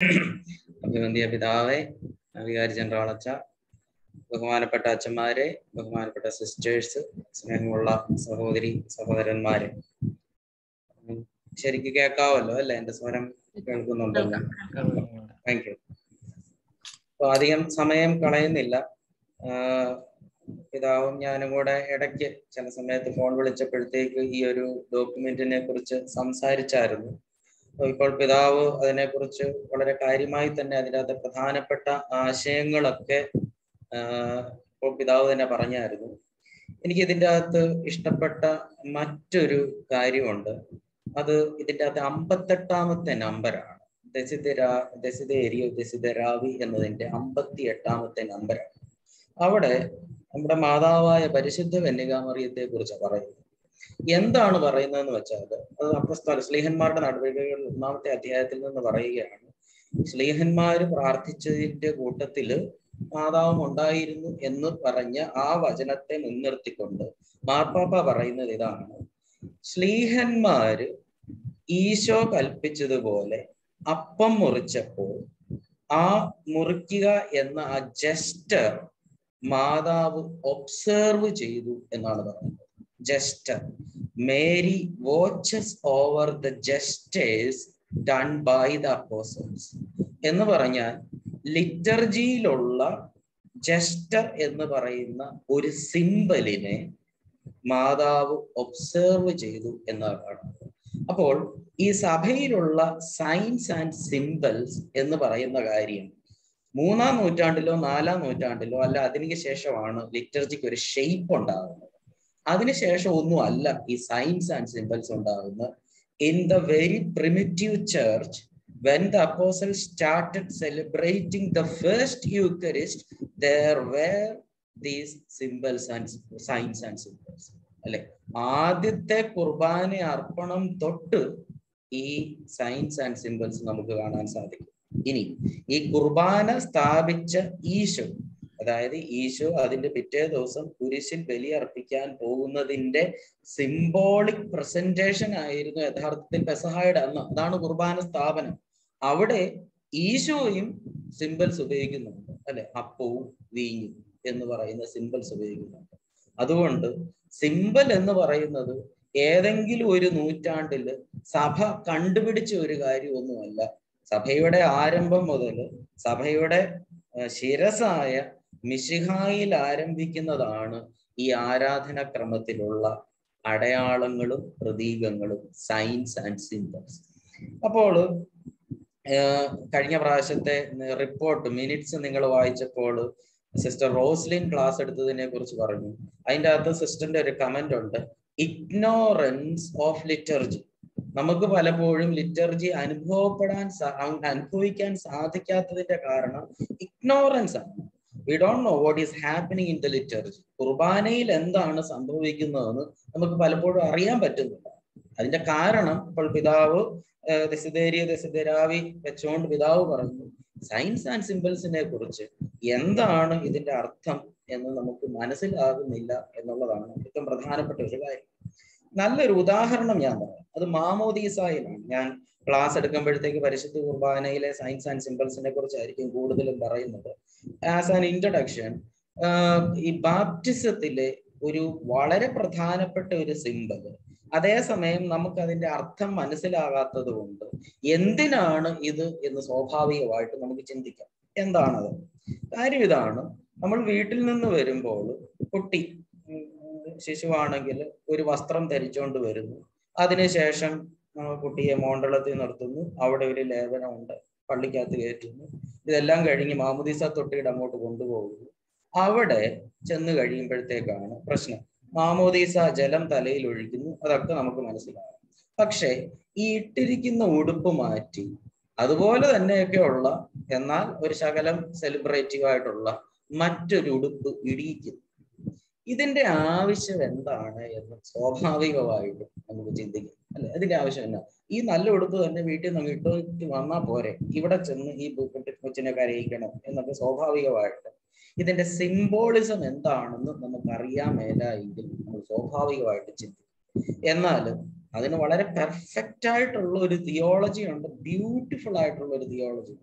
Abhimandiya Bidavai, Navigari General Acha, Bhagavanapata Achamare, Bhagavanapata Sisters, Snehamula, Sahodri, Sahodaran Mare. Sherikika Kavala and the Swaram Kankununda. Thank you. Padiam Samayam Kalayanilla Pidavam Yanamoda Edaka, Chalasame, the phone will chapel take here to document in a purchase, some side charitable. Pidavo, the Nepurchu, or a Kairimite and Nadida, the Pathana Pata, Shangalake, Pidavo and a Paranyaru. In Gidida, the Istapata Maturu Kairi wonder. Other Idida, the Ampatama, the number. Desidera, Desideri, Desideravi, and then the Ampati atama, the number. Our day, Amramadawa, a Parishid, the Venigamari, the Burjapara. Yenda and Varena and Vachada. Apostle Slehenmar and Advocate Mount Athiatil and Varayan. Slehenmar, Artichit, Gotatilu, Ada Mondair, Enur Paranya, A Vajanate, Unurtikunda, Marpapa Varena Lidan. Slehenmar, Isho Kalpich the Vole, Upper Murchapo, A Murkiga in a jester, Mada observe Jedu another. Jester. Mary watches over the justice done by the apostles. In the Varanya, liturgy Lola, jester in the Varayana, Uri symbol in a Madavu observe Jedu in the Varana. Upon is Abhirola signs and symbols in the Varayana Garian. Muna Mutandalo, Nala Mutandalo, Aladini Sheshavana, liturgy or shape on down. Signs and symbols in the very primitive church, when the apostles started celebrating the first Eucharist, there were these symbols and signs and symbols. Aditya Kurbani Arpanam Tottu, e signs and symbols Namukana and Sadik. Ini, e Kurbana Stabicha Ishu. Isho Adinda Pite, those some Purishin Belly or Pican, Puna Dinde, symbolic presentation. I know at her thin Pesahida, Dana Gurbanas Tavan. Our day, Isho him symbols of Vegan, and Apo, we in the Varayana symbols of Vegan. Other one, symbol in the Varayana, Erangil Urunutan till Sabha contributed to Rigari Unuella, Sabhavada Aramba Modella, Sabhavada Shirasaya. Mishihail Arambhikinadana, E Aradhana Kramatilula, Adayalangalu, Pradigangalu, signs and symbols. Apollo Kanya Prashate report minutes and Ningalavaich Apollo, Sister Roslyn class at the neighbors Varani. And other system they recommend on the ignorance of liturgy. Namaku Palapodium liturgy and Hopadan and Puikans are the Catholic Karana, ignorance. We don't know what is happening in the liturgy. Kurbanil and the Anna Sambuikinana, Namapalapoda Ariam Batu. And the Karana, Pulpidavo, the Sideria, the Sideravi, Pachon without signs and symbols in a Kurche. Yendana is in the Artham, and the Namaku Manasil Avila, and the Lavana, the Pradhana Nalle Rudaharanam Yanda, the Mamodi Sayan, class at a company take a Parishit to Urbanil, signs and symbols in a Kurche, in Gudal Barayan. As an introduction, Baptisathile Uru Valare Prathana Patur symbol. Adesa name Namaka in the Artham Manasilagata the Wunda. Yendinana either in the Sophavi of White Namichindica. And the another. Arividana, Namal Vitil and the Verimbolo, Putti Shishivana Gil, Uri Vastram Terrichon to Verimu. Adinishasham Putti a Mondalatin or Tumu, out every level under Palicathe. The long guiding Mamudisa Totti Damo to go to go. Our day, Chenda guiding Pertegana, Prashna, Mamudisa, Jelam Tale, Lurikin, Adaka Namakumanasila. Pakshe, eat Tirikin the Udupumati. Adavola and Nepiola, Yanal, or Shagalam, celebrating Idola, Matu Udupu Udikin. Iden de Avisha and the Ana, so Havi Ovid, and within the Avishana. In a load of the meeting, the middle to Mamma Bore, he would have he booked much in a very kind of the Sohavi award. Then the symbolism and the Anna, the Maria Mela, Sohavi award. Enal, അതിന് വളരെ perfect ആയിട്ടുള്ള ഒരു theology ഉണ്ട്, beautiful ആയിട്ടുള്ള ഒരു theology.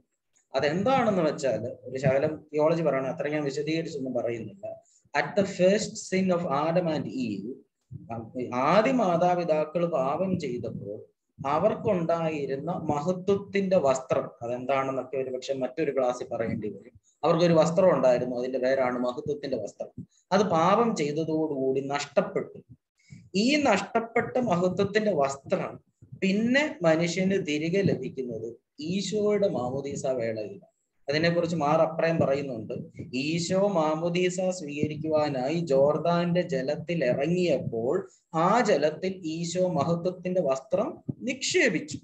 അതെന്താണെന്ന് വെച്ചാൽ ഒരു ശകലം തിയോളജി പറയണം, അത്ര ഞാൻ വിശദീകരിച്ചൊന്നും പറയുന്നില്ല. At the first sin of Adam and Eve, ആദ്യ മാതാപിതാക്കൾ പാപം ചെയ്തപ്പോൾ അവർക്കുണ്ടായിരുന്ന മഹത്വത്തിന്റെ വസ്ത്രം, അതെന്താണെന്നൊക്കെ ഒരു പക്ഷെ മറ്റൊരു ക്ലാസ്സിൽ പറയേണ്ടി വരും. അവർക്കൊരു വസ്ത്രം ഉണ്ടായിരുന്നു, അതിന്റെ പേരാണ് മഹത്വത്തിന്റെ വസ്ത്രം. അത് പാപം ചെയ്തതോടുകൂടി നഷ്ടപ്പെട്ടു. ഈ നഷ്ടപ്പെട്ട മഹത്വത്തിന്റെ വസ്ത്രം പിന്നെ മനുഷ്യന് തിരികെ ലഭിക്കുന്നത് ഈശോയുടെ മാമോദീസ വേളയിലാണ്. അതിനെക്കുറിച്ച് മാറപ്രയം പറയുന്നുണ്ട്. ഈശോ മാമോദീസ സ്വീകരിക്കുവാനായി ജോർദാന്റെ ജലത്തിൽ ഇറങ്ങിയപ്പോൾ ആ ജലത്തിൽ ഈശോ മഹത്വത്തിന്റെ വസ്ത്രം നിക്ഷേപിച്ചു.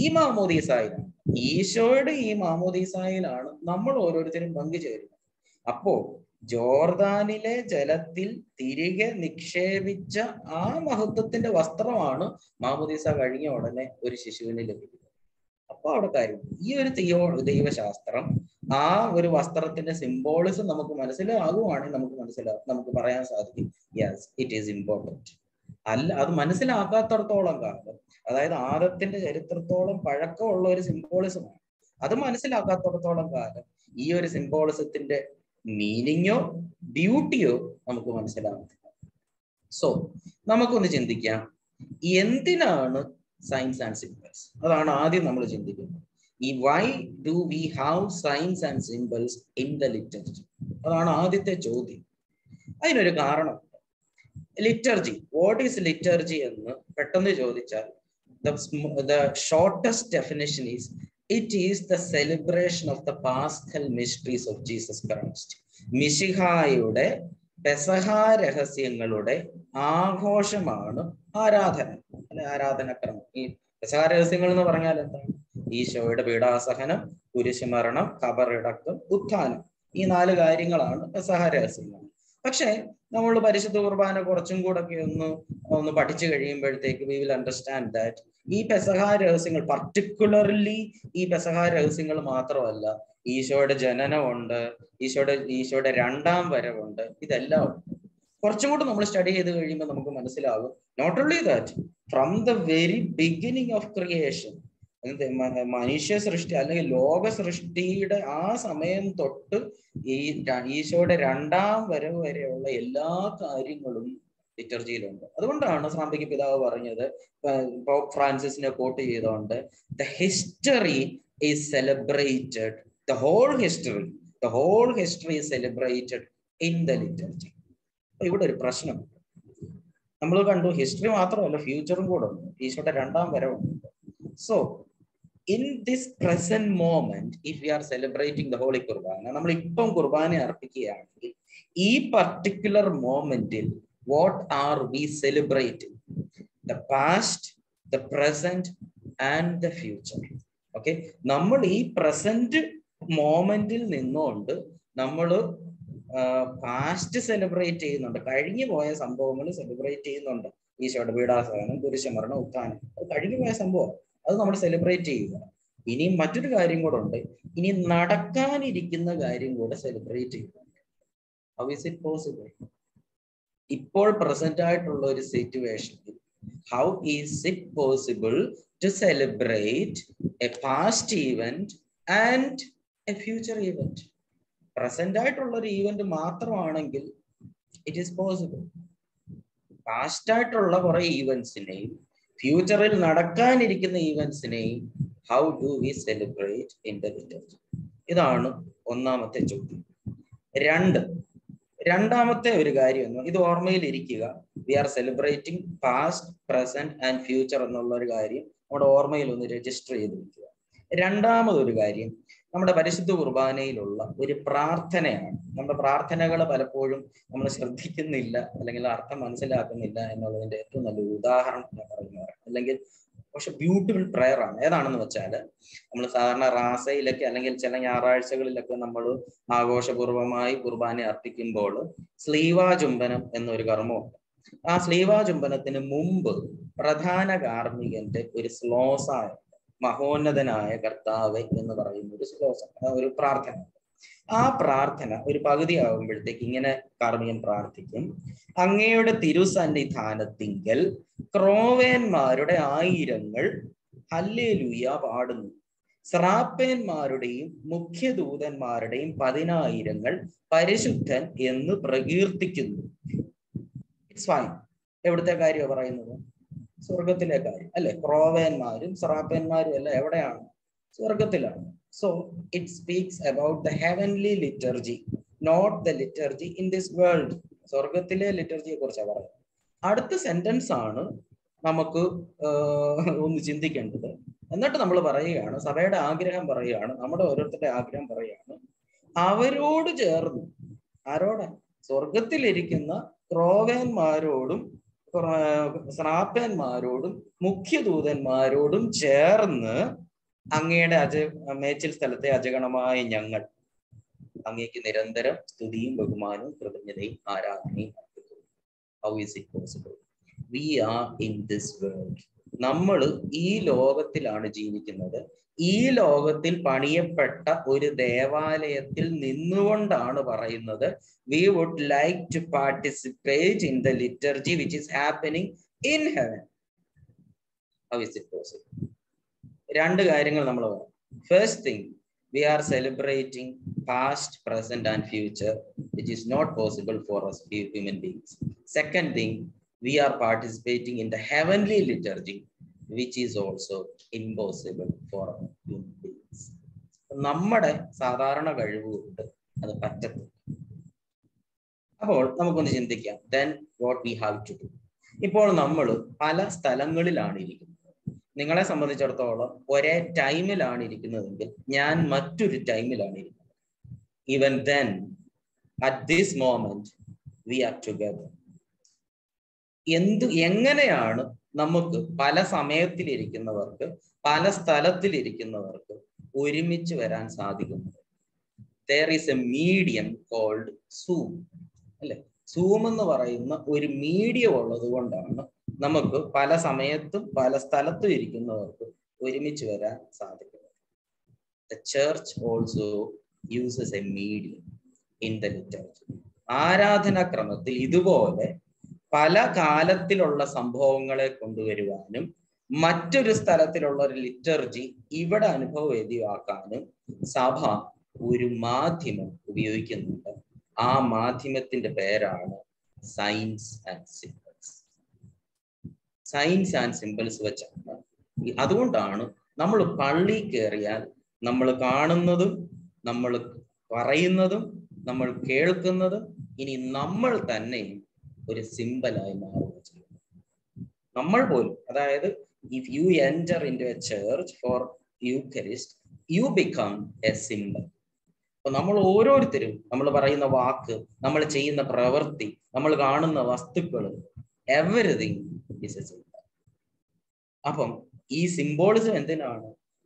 ഈ മാമോദീസായിലാണ്, ഈശോയുടെ ഈ മാമോദീസായിലാണ് നമ്മൾ ഓരോരുത്തരും പങ്കുചേരുന്നത്. അപ്പോ ജോർദാനിലെ ജലത്തിൽ തിരികെ നിക്ഷേപിച്ച ആ മഹത്വത്തിന്റെ വസ്ത്രമാണ് മാമോദീസ കഴിഞ്ഞ ഉടനെ ഒരു ശിശുവിന് ലഭിക്കുന്നത്. അപ്പൊ അവിടെ കാര്യം ഈ ഒരു ദൈവശാസ്ത്രം, ആ ഒരു വസ്ത്രത്തിന്റെ സിംബോളിസം നമുക്ക് മനസ്സിലാകുവാണെങ്കിൽ നമുക്ക് പറയാൻ സാധിക്കും, യെസ് ഇറ്റ് ഈസ് ഇമ്പോർട്ടൻറ്റ്. അല്ല, അത് മനസ്സിലാക്കാത്തടത്തോളം കാലം, അതായത് ആദത്തിന്റെ ചരിത്രത്തോളം പഴക്കമുള്ള ഒരു സിംബോളിസമാണ്. അത് മനസ്സിലാക്കാത്തടത്തോളം കാലം ഈ ഒരു സിംബോളിസത്തിന്റെ മീനിങ്ങോ ബ്യൂട്ടിയോ നമുക്ക് മനസ്സിലാവുന്നില്ല. സോ നമുക്കൊന്ന് ചിന്തിക്കാം, എന്തിനാണ് സയൻസ് ആൻഡ് സിംബൽസ്? അതാണ് ആദ്യം നമ്മൾ ചിന്തിക്കുന്നത്. ഈ why do we have signs and symbols in the liturgy? അതാണ് ആദ്യത്തെ ചോദ്യം. അതിനൊരു കാരണം, ലിറ്റർജി, വാട്ട് ഈസ് ലിറ്റർജി എന്ന് പെട്ടെന്ന് ചോദിച്ചാൽ the shortest definition is it is the celebration of the paschal mysteries of Jesus Christ. മിശിഹായുടെ പെസഹ രഹസ്യങ്ങളുടെ ആഘോഷമാണ് ആരാധന, അല്ലെ ആരാധനക്രമം. ഈ പെസഹ രഹസ്യങ്ങൾ എന്ന് പറഞ്ഞാൽ എന്താണ്? ഈശോയുടെ പീഡാസഹനം, കുരിശുമരണം, ഖബറടക്കം, ഉത്ഥാനം, ഈ നാല് കാര്യങ്ങളാണ് പെസഹ രഹസ്യങ്ങൾ. പക്ഷെ നമ്മൾ പരിശുദ്ധ കുർബാന കുറച്ചും കൂടെ ഒക്കെ ഒന്ന് പഠിച്ചു കഴിയുമ്പോഴത്തേക്ക് വി വിൽ അണ്ടർസ്റ്റാൻഡ് ദാറ്റ് ഈ പെസഹ രഹസ്യങ്ങൾ, പർട്ടിക്കുലർലി ഈ പെസഹ രഹസ്യങ്ങൾ മാത്രമല്ല, ഈശോയുടെ ജനനമുണ്ട്, ഈശോയുടെ രണ്ടാം വരവുണ്ട്, ഇതെല്ലാം ഉണ്ട്. കുറച്ചും കൂടെ നമ്മൾ സ്റ്റഡി ചെയ്ത് കഴിയുമ്പോൾ നമുക്ക് മനസ്സിലാകും, not only that, from the very beginning of creation, മനുഷ്യ സൃഷ്ടി അല്ലെങ്കിൽ ലോക സൃഷ്ടിയുടെ ആ സമയം തൊട്ട് ഈ ഈശോയുടെ രണ്ടാം വരവ് വരെയുള്ള എല്ലാ കാര്യങ്ങളും ലിറ്റർജിയിലുണ്ട്. അതുകൊണ്ടാണ് സാമ്പത്തിക പിതാവ് പറഞ്ഞത്, പോപ്പ് ഫ്രാൻസിസിനെ കോട്ട് ചെയ്തുകൊണ്ട്, the history is celebrated, the whole history is celebrated in the liturgy. അപ്പൊ ഇവിടെ ഒരു പ്രശ്നം നമ്മൾ കണ്ടു, ഹിസ്റ്ററി മാത്രമല്ല ഫ്യൂച്ചറും കൂടെ ഉണ്ട്, ഈശോയുടെ രണ്ടാം വരവുണ്ട്. So in this present moment, if we are celebrating the Holy Qurbana, നമ്മൾ ഇപ്പം കുർബാന അർപ്പിക്കുകയാണെങ്കിൽ ഈ പർട്ടിക്കുലർ മോമെന്റിൽ what are we celebrating? The past, the present and the future. Okay, നമ്മൾ ഈ പ്രസന്റ് മോമെന്റിൽ നിന്നുകൊണ്ട് നമ്മൾ പാസ്റ്റ് സെലിബ്രേറ്റ് ചെയ്യുന്നുണ്ട്, കഴിഞ്ഞു പോയ സംഭവങ്ങൾ സെലിബ്രേറ്റ് ചെയ്യുന്നുണ്ട്. ഈശോയുടെ പീഡാസഹനം, കുരിശുമരണം, ഉത്ഥാനം, അത് കഴിഞ്ഞു പോയ സംഭവം, അത് നമ്മൾ സെലിബ്രേറ്റ് ചെയ്യുക. ഇനി മറ്റൊരു കാര്യം കൂടെ ഉണ്ട്, ഇനി നടക്കാനിരിക്കുന്ന കാര്യം കൂടെ സെലിബ്രേറ്റ് ചെയ്യുന്നുണ്ട്. How is it possible? ഇപ്പോൾ പ്രസന്റ് ആയിട്ടുള്ള ഒരു സിറ്റുവേഷനിൽ how is it possible to celebrate a past event and a future event? Present ആയിട്ടുള്ള ഒരു ഈവന്റ് മാത്രമാണെങ്കിൽ ഇറ്റ് ഈസ് പോസിബിൾ. പാസ്റ്റ് ആയിട്ടുള്ള കുറെ ഈവന്റ്സിനെയും ഫ്യൂച്ചറിൽ നടക്കാനിരിക്കുന്ന ഈവന്റ്സിനെയും how do we celebrate in the liturgy? ഇതാണ് ഒന്നാമത്തെ ചോദ്യം. രണ്ടാമത്തെ ഒരു കാര്യം എന്ന്, ഇത് ഓർമ്മയിലിരിക്കുക, we are celebrating past, present and future എന്നുള്ള ഒരു കാര്യം നമ്മുടെ ഓർമ്മയിൽ ഒന്ന് രജിസ്റ്റർ ചെയ്ത് വയ്ക്കുക. രണ്ടാമതൊരു കാര്യം, നമ്മുടെ പരിശുദ്ധ കുർബാനയിലുള്ള ഒരു പ്രാർത്ഥനയാണ്. നമ്മുടെ പ്രാർത്ഥനകൾ പലപ്പോഴും നമ്മൾ ശ്രദ്ധിക്കുന്നില്ല അല്ലെങ്കിൽ അർത്ഥം മനസ്സിലാക്കുന്നില്ല എന്നുള്ളതിന്റെ ഏറ്റവും നല്ലൊരു ഉദാഹരണം ഞാൻ പറയുന്നത്, അല്ലെങ്കിൽ പക്ഷെ ബ്യൂട്ടിഫുൾ പ്രെയർ ആണ്. ഏതാണെന്ന് വെച്ചാൽ നമ്മൾ സാധാരണ റാസയിലൊക്കെ അല്ലെങ്കിൽ ചില ഞായറാഴ്ചകളിലൊക്കെ നമ്മൾ ആഘോഷപൂർവമായി കുർബാന അർപ്പിക്കുമ്പോൾ സ്ലീവാ ചുംബനം എന്നൊരു കർമ്മമുണ്ട്. ആ സ്ലീവാ ചുംബനത്തിന് മുമ്പ് പ്രധാന കാർമ്മികന്റെ ഒരു ശ്ലോസായ, മഹോന്നതനായ കർത്താവെ എന്ന് പറയുന്ന ഒരു ശ്ലോസം, ഒരു പ്രാർത്ഥന. Ah Prathana, Uripagadi Avamber taking in a Karmian Prathikim, Angay the Tirus and the Thana Tingle, Croven Marude Irangle, Hallelujah Pardon, Sarapen Marudim, Mukhedudan Maradim, Padina Irangle, Parishutan in the Pragirtikin. It's fine. Ever the guy over I know. Sorgatilla guy, a Croven Marim, Sarapen Marilla, ever Sorgatilla. So it speaks about the heavenly liturgy, not the liturgy in this world. Sorgathile liturgy korcha parayam. Adutha sentence aanu namakku onnu chindikkannathu. Ennattu nammal parayana sabeyude aagraham parayana nammada orurude aagraham parayana avarodu chernu aroda sorgathil irikkunna krovenmarodum srapenmarodum mukhyadudanmarodum chernu Angeda Machel Salate Ajaganama in Yangat Angaki Nirandera, Studim, Bogumano, Pradanade, Arani. How is it possible? We are in this world. Namal E. Logatil Anagenic another E. Logatil Pania Petta, Uri Deva Latil Ninuandana Vara another. We would like to participate in the liturgy which is happening in heaven. How is it possible? First thing, we are celebrating past, present, and future, which is not possible for us human beings. Second thing, we are participating in the heavenly liturgy, which is also impossible for human beings. Then what we have to do. Ningala Samarichatola, or a time ilanirikin, Yan Maturi time ilanir. Even then, at this moment, we are together. Yendu Yanganayana, Namuk, Pala Sameathilirik in the worker, Pala Stalathilirik in the worker, Urimich Veran Sadigum. There is a medium called Zoom. Zoom and the Varaina, Urimedia or the one down. Namaku, Pala Samayatu, Pala Stalatu Irikino, Urimichura, Sadhika. The church also uses a medium in the liturgy. Aradhana Kramatil Idubole, Pala Kalatilola Sambhongale Kunduerivanum, Maturistalatil liturgy, Ivada Anpovedi Akanum, Sabha, Urumathimum, Ubiukin, Ah Mathimat in the Perana, signs and symbols. Signs and symbols which are the other one down. Namal Pali Keria, Namal Karnanadum, Namal Parayanadum, Namal Kerkanadum, in a number than name, or a symbol I know. Number one, that if you enter into a church for Eucharist, you become a symbol. Namal Orothiru, Namal Parayana Vak, Namal Chain the Pravarti, Namal Garnana Vastukal, everything. Is a symbol. Upon e symbolism and then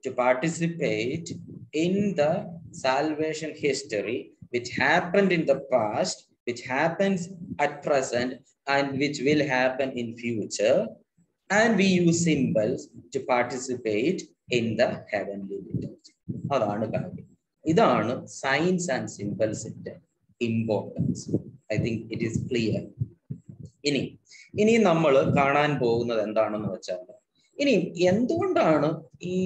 to participate in the salvation history which happened in the past, which happens at present, and which will happen in future, and we use symbols to participate in the heavenly liturgy. Idana signs and symbols in the importance. I think it is clear. Ini nammal kaanan pogunnathu endaanennu vechal ini endondana ee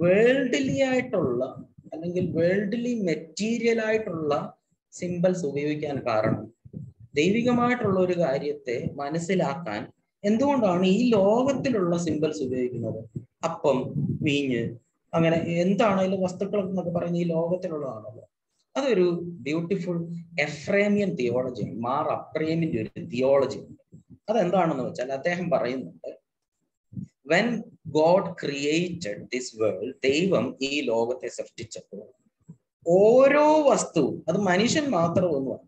worldly aayittulla allengil worldly material aayittulla symbols upayogikkan kaaranam deevigamayittulla oru karyathe manasilaakkan endondana ee logathilulla symbols upayogikkunnathu appam veenu angane endaanayil vastukkal ennu parayna ee logathilullaanallo adoru beautiful Ephraimian theology Mar Ephraiminte oru theology. When God created this world, Devam E Logate Saftichapo. Oro was two, the Manishan Matra one.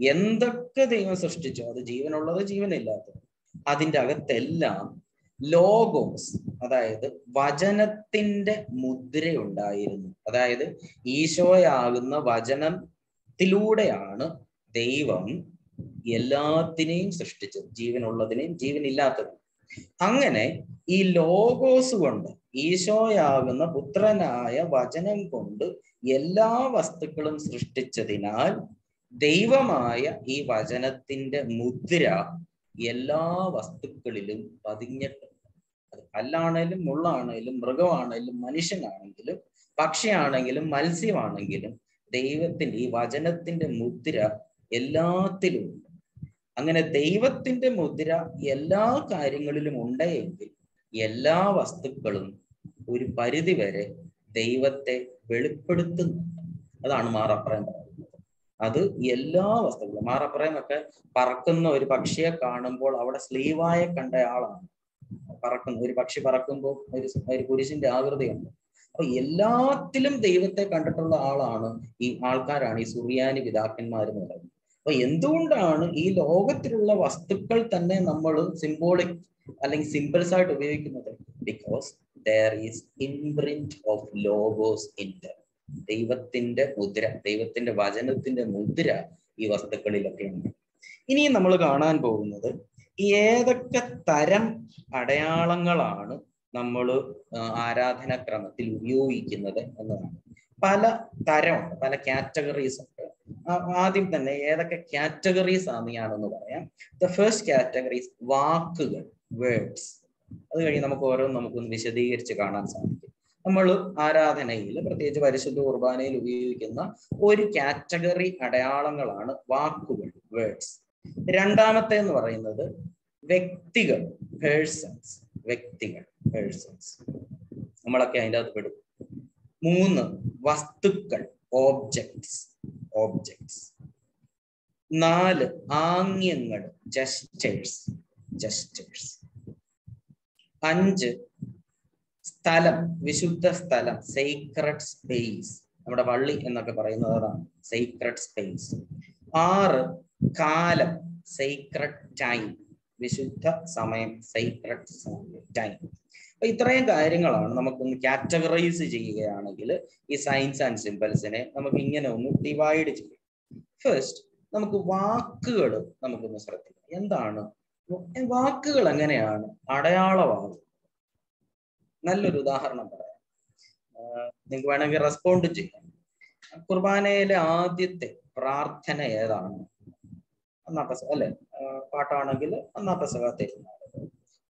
Yendaka they even substitute the Jeevan or the Jeevan Ilata. Adindagatella Logos, Adaida Vajanatinde Mudreundain, Adaida Ishoyagana Vajanam Tiludayana Devam. Yella the name substitute, Jeevan Ola the name, Jeevan Ilata. Angane, E logos wonder, Ishoyagana Putranaya Vajanam Kundu Yella Vastakulum Srishtichadinal Deva Maya E Vajanatinda Mudra Yella Vastukulilum Padignat Alanilum Mulanilum Ragavanilum Manishanangilum Pakshianangilum Malsivanangilum Deva Tindi Vajanatinda Mudra Yella Tilum Angana Deva Tinda Mudra Yella Kairingalum Munda Yella Vastukalum ഒരു പരിധി വരെ ദൈവത്തെ വെളിപ്പെടുത്തുന്നു അതാണ് മാറാപ്രയം അത് എല്ലാ വസ്തുക്കളും മാറാപ്രയം ഒക്കെ പറക്കുന്ന ഒരു പക്ഷിയെ കാണുമ്പോൾ അവിടെ സ്ലീവായ കണ്ട ആളാണ് പറക്കുന്ന ഒരു പക്ഷി പറക്കുമ്പോൾ ഒരു കുരിശിന്റെ ആകൃതിയുണ്ട് അപ്പോൾ എല്ലാത്തിലും ദൈവത്തെ കണ്ടിട്ടുള്ള ആളാണ് ഈ ആൾക്കാരാണ് ഈ സുറിയാനി വിദാക്കന്മാർ എന്ന് പറയുന്നത് അപ്പോൾ എന്തുകൊണ്ടാണ് ഈ ലോകത്തിലുള്ള വസ്തുക്കൾ തന്നെ നമ്മൾ സിംബോളിക് അല്ലെങ്കിൽ സിംബൽസ് ആയിട്ട് ഉപയോഗിക്കുന്നത് because there is imprint of logos in them. Devathinte mudra, Devathinte vajanathinte mudra, ee vastukalilokku undu. Ini nammal kaanan pogunnathu, edakke taram adayalangalanu nammal aaradhana kramathil upayogikkunnathu ennanu. Pala taram, pala categories undu. Aadim thanne edakke categories aanu ennu parayam. The first category is vaakukal, words. That's why we have to do this. We have to do this. We have to category words. Persons. Objects. Gestures. Anj Stalam, Vishutta Stalam, sacred space. Namada valli ennokku parayunnathu sacred space. Aaru Kalam, sacred time. Vishutta Samayam, sacred time. Appo ithrayum karyangalanu namakku onnu categorize cheyyukayanengil ee signs and symbols ne namakku ingane onnu divide cheyyam. First, namakku vaakukal namakku onnu sradhikkam. Endanu വാക്കുകൾ എങ്ങനെയാണ് അടയാളമാകുന്നത് നല്ലൊരു ഉദാഹരണം പറയാം നിങ്ങൾക്ക് വേണമെങ്കിൽ respond ചെയ്യാം ഖുർബാനയിലെ ആദ്യത്തെ പ്രാർത്ഥന ഏതാണ് അന്നാത്തെ അല്ലേ പാട്ടാണെങ്കിൽ അന്നാത്തെ സകാത്തിരുന്നാണ്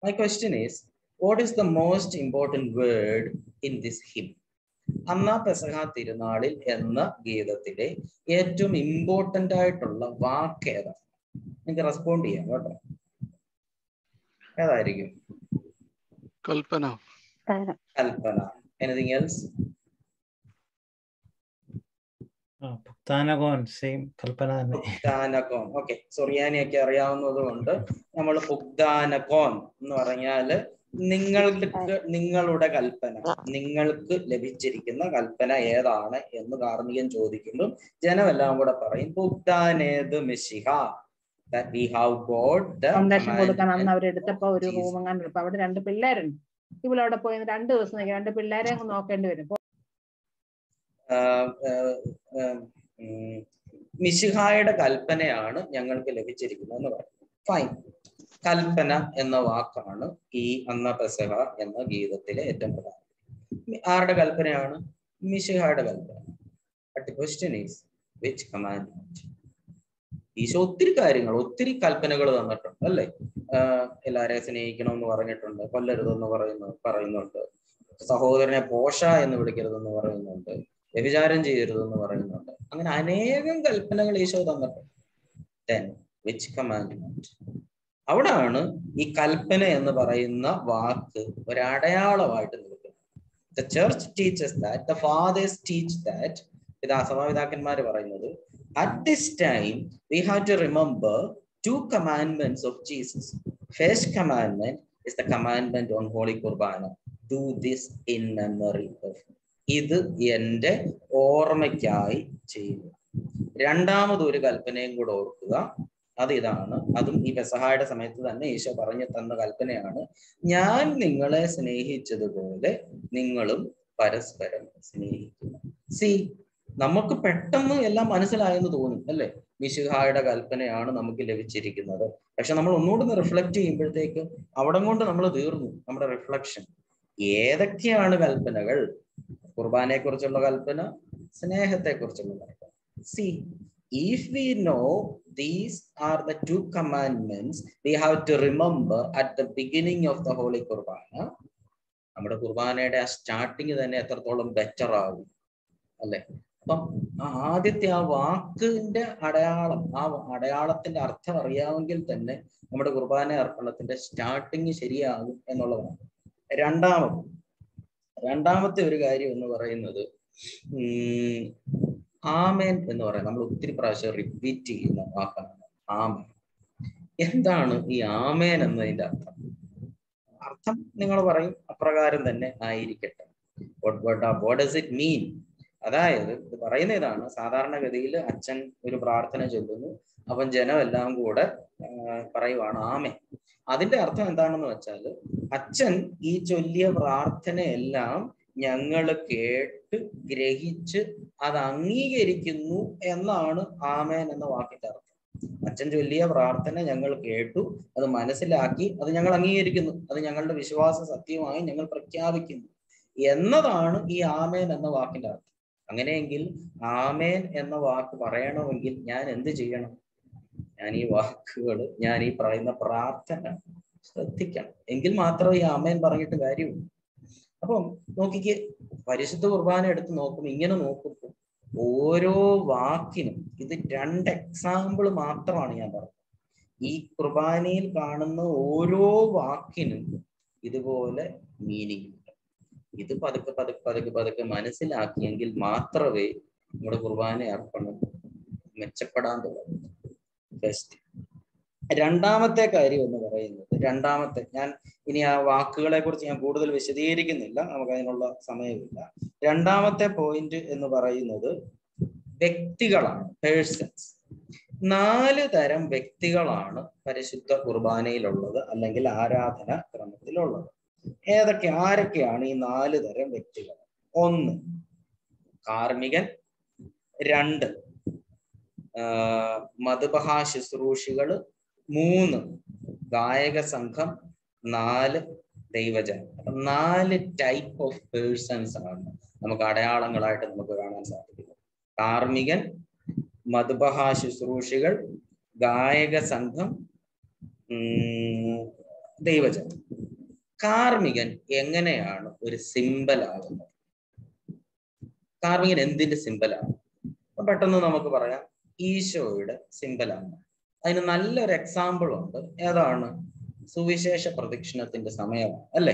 my question is what is the most important word in this hymn അന്നാ പെസഹാ തിരുനാളിൽ എന്ന ഗീതത്തിലെ ഏറ്റവും ഇമ്പോർട്ടന്റ് ആയിട്ടുള്ള വാക്ക് ഏതാണ് നിങ്ങൾക്ക് റെസ്പോണ്ട് ചെയ്യാം കേട്ടോ Kalpana. Kalpana. Anything else? Puktanagon, same Kalpana. Puktanagon. Okay. So, Riani Karyanodunda, Namal Puktanagon, Norangale, Ningaluda Kalpana, Ningal Levichirikina, Kalpana Erana, in the Garnian Jodikinum, Janavella would appear in Puktane the Mishiha. That we have God the and fine. Kalpana and the Wakana, E Anna Pasava and the Gita Temple. Arda Kalpana, Mishihada Kalpana. But the question is, which commandment? Ishotri carrying or three Kalpanagal, like Elaresne, Varanatonda, Paladon, Paranot, Sahodana Posha, and the Vicar on the Varanot, Evijaranji on the Varanot. I mean, I name Kalpanagal Isho on the then which commandment? Avadana, E. Kalpana and the Varana, Vak, Varadayala Vatan. The church teaches that, the fathers teach that. At this time, we have to remember two commandments of Jesus. First commandment is the commandment on Holy Qurbana. Do this in memory of me. Idu ende ormakkai cheyu. Randamathu oru kalpanayum kuda orkkuka. Adu idana. Adum ee pesahayude samayathu thanne Yeshu paranju thanna kalpanayanu. Njan ningale snehichathupole ningalum parasparam snehikkunu. See, നമുക്ക് പെട്ടെന്ന് എല്ലാം മനസ്സിലായെന്ന് തോന്നും അല്ലേ മിശിഹായുടെ കൽപ്പനയാണ് നമുക്ക് ലഭിച്ചിരിക്കുന്നത് പക്ഷെ നമ്മൾ ഒന്നുകൂടി റിഫ്ലക്ട് ചെയ്യുമ്പോഴത്തേക്ക് അവിടെ കൊണ്ട് നമ്മൾ തീർന്നു നമ്മുടെ റിഫ്ലക്ഷൻ ഏതൊക്കെയാണ് കൽപ്പനകൾ? ഖുർബാനെ കുറിച്ചുള്ള കൽപ്പന, സ്നേഹത്തെ കുറിച്ചുള്ള കൽപ്പന. See, if we know these are the two commandments we have to remember at the beginning of the Holy Qurbana, നമ്മുടെ ഖുർബാനയുടെ ആ സ്റ്റാർട്ടിങ് തന്നെ എത്രത്തോളം ബെറ്റർ ആകും അല്ലെ? അപ്പം ആദ്യത്തെ ആ വാക്കിന്റെ അടയാളം, ആ അടയാളത്തിന്റെ അർത്ഥം അറിയാമെങ്കിൽ തന്നെ നമ്മുടെ കുർബാന അർപ്പണത്തിന്റെ സ്റ്റാർട്ടിങ് ശരിയാകും എന്നുള്ളതാണ്. രണ്ടാമത്തെ ഒരു കാര്യം എന്ന് പറയുന്നത് ആമേൻ എന്ന് പറയുന്നത് നമ്മൾ ഒത്തിരി പ്രാവശ്യം റിപ്പീറ്റ് ചെയ്യുന്ന വാക്കാണ് ആമേൻ. എന്താണ് ഈ ആമേൻ എന്നതിന്റെ അർത്ഥം? അർത്ഥം നിങ്ങൾ പറയും, അപ്രകാരം തന്നെ ആയിരിക്കട്ടെ. What does it mean? അതായത് ഇത് പറയുന്ന ഇതാണ്, സാധാരണഗതിയിൽ അച്ഛൻ ഒരു പ്രാർത്ഥന ചൊല്ലുന്നു, അപ്പം ജനം എല്ലാം കൂടെ പറയുവാണ് ആമേൻ. അതിന്റെ അർത്ഥം എന്താണെന്ന് വെച്ചാൽ അച്ഛൻ ഈ ചൊല്ലിയ പ്രാർത്ഥനയെല്ലാം ഞങ്ങൾ കേട്ട് ഗ്രഹിച്ച് അത് അംഗീകരിക്കുന്നു എന്നാണ് ആമേൻ എന്ന വാക്കിന്റെ അർത്ഥം. അച്ഛൻ ചൊല്ലിയ പ്രാർത്ഥന ഞങ്ങൾ കേട്ടു, അത് മനസ്സിലാക്കി, അത് ഞങ്ങൾ അംഗീകരിക്കുന്നു, അത് ഞങ്ങളുടെ വിശ്വാസ സത്യമായി ഞങ്ങൾ പ്രഖ്യാപിക്കുന്നു എന്നതാണ് ഈ ആമേൻ എന്ന വാക്കിന്റെ അർത്ഥം. അങ്ങനെയെങ്കിൽ ആമേൻ എന്ന വാക്ക് പറയണമെങ്കിൽ ഞാൻ എന്ത് ചെയ്യണം? ഞാൻ ഈ വാക്കുകൾ, ഞാൻ ഈ പറയുന്ന പ്രാർത്ഥന ശ്രദ്ധിക്കണം. എങ്കിൽ മാത്രമേ ഈ ആമേൻ പറഞ്ഞിട്ട് കാര്യമുള്ളൂ. അപ്പം നോക്കിക്ക്, പരിശുദ്ധ കുർബാന എടുത്ത് നോക്കുമ്പോൾ ഇങ്ങനെ നോക്കുമ്പോൾ ഓരോ വാക്കിനും ഇത് 2 എക്സാമ്പിൾ മാത്രമാണ് ഞാൻ പറഞ്ഞത്. ഈ കുർബാനയിൽ കാണുന്ന ഓരോ വാക്കിനും ഇതുപോലെ മീനിങ് ഉണ്ട്. ഇത് പതുക്കെ പതുക്കെ പതുക്കെ പതുക്കെ മനസ്സിലാക്കിയെങ്കിൽ മാത്രമേ നമ്മുടെ കുർബാന അർപ്പണം മെച്ചപ്പെടാൻ തുടങ്ങൂ. ബെസ്റ്റ്. രണ്ടാമത്തെ കാര്യം എന്ന് പറയുന്നത്, ഞാൻ ഇനി ആ വാക്കുകളെ കുറിച്ച് ഞാൻ കൂടുതൽ വിശദീകരിക്കുന്നില്ല, നമുക്ക് അതിനുള്ള സമയമില്ല. രണ്ടാമത്തെ പോയിന്റ് എന്ന് പറയുന്നത് വ്യക്തികളാണ്, പേഴ്സൺസ്. 4 തരം വ്യക്തികളാണ് പരിശുദ്ധ കുർബാനയിലുള്ളത്, അല്ലെങ്കിൽ ആരാധന ക്രമത്തിലുള്ളത്. ആരൊക്കെയാണ് ഈ 4 തരം വ്യക്തികൾ? 1 കാർമികൻ, 2 മതബഹ ശുശ്രൂഷികള്, 3 ഗായക സംഘം, 4 ദൈവജനം. അപ്പൊ 4 ടൈപ്പ് ഓഫ് പേഴ്സൺസ് ആണ് നമുക്ക് അടയാളങ്ങളായിട്ട് നമുക്ക് കാണാൻ സാധിക്കുന്നത്. കാർമികൻ, മതബഹ ശുശ്രൂഷികൾ, ഗായക സംഘം, ദൈവജനം. കാർമികൻ എങ്ങനെയാണ് ഒരു സിംബൽ ആകുന്നത്? കാർമികൻ എന്തിന്റെ സിംബലാണ്? പെട്ടെന്ന് നമുക്ക് പറയാം, ഈശോയുടെ സിംബലാണ്. അതിന് നല്ലൊരു എക്സാമ്പിൾ ഉണ്ട്. ഏതാണ്? സുവിശേഷ പ്രദക്ഷിണത്തിന്റെ സമയമാണ് അല്ലെ?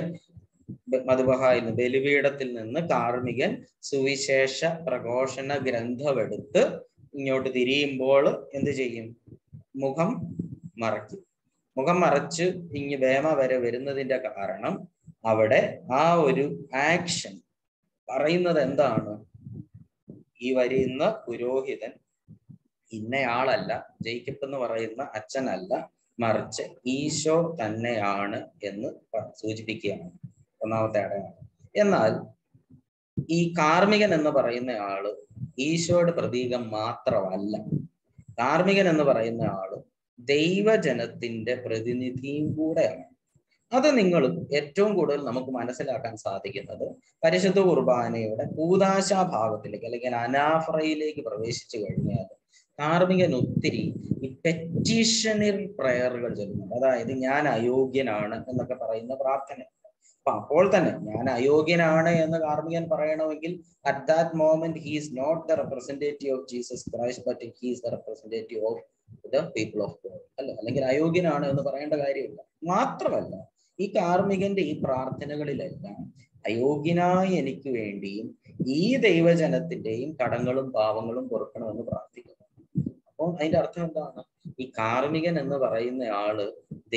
മധുബഹായിൽ നിന്ന്, ബലിപീഠത്തിൽ നിന്ന് കാർമികൻ സുവിശേഷ പ്രഘോഷണ ഗ്രന്ഥമെടുത്ത് ഇങ്ങോട്ട് തിരിയുമ്പോൾ എന്ത് ചെയ്യും? മുഖം മറയ്ക്കും. മുഖം മറച്ച് ഇങ്ങ് വേമ വരെ വരുന്നതിന്റെ കാരണം അവിടെ ആ ഒരു ആക്ഷൻ പറയുന്നത് എന്താണ്? ഈ വരുന്ന പുരോഹിതൻ ഇന്നയാളല്ല, ജേക്കബ് എന്ന് പറയുന്ന അച്ഛനല്ല, മറിച്ച് ഈശോ തന്നെയാണ് എന്ന് സൂചിപ്പിക്കുകയാണ് ഒന്നാമത്തെ അടയാളം. എന്നാൽ ഈ കാർമികൻ എന്ന് പറയുന്ന ആള് ഈശോയുടെ പ്രതീകം മാത്രമല്ല, കാർമികൻ എന്ന് പറയുന്ന ആള് ദൈവജനത്തിന്റെ പ്രതിനിധിയും കൂടെയാണ്. അത് നിങ്ങൾ ഏറ്റവും കൂടുതൽ നമുക്ക് മനസ്സിലാക്കാൻ സാധിക്കുന്നത് പരിശുദ്ധ കുർബാനയുടെ കൂദാശാ ഭാഗത്തിലേക്ക്, അല്ലെങ്കിൽ അനാഫറയിലേക്ക് പ്രവേശിച്ചു കഴിഞ്ഞാൽ കാർമികൻ ഒത്തിരി ഈ പെറ്റീഷണറി പ്രയറുകൾ ചൊല്ലുന്നുണ്ട്. അതായത് ഞാൻ അയോഗ്യനാണ് എന്നൊക്കെ പറയുന്ന പ്രാർത്ഥന. അപ്പോൾ തന്നെ ഞാൻ അയോഗ്യനാണ് എന്ന് കാർമികൻ പറയണമെങ്കിൽ at that moment he is not the representative of Jesus Christ, but he is the representative of the people of God അല്ലെ? അല്ലെങ്കിൽ അയോഗ്യനാണ് എന്ന് പറയേണ്ട കാര്യമില്ല. മാത്രമല്ല, ഈ കാർമികന്റെ ഈ പ്രാർത്ഥനകളിലെല്ലാം അയോഗ്യനായ എനിക്ക് വേണ്ടിയും ഈ ദൈവജനത്തിന്റെയും കടങ്ങളും പാവങ്ങളും പൊറുക്കണമെന്ന് പ്രാർത്ഥിക്കുന്നു. അപ്പം അതിന്റെ അർത്ഥം എന്താണ്? ഈ കാർമികൻ എന്ന് പറയുന്ന ആള്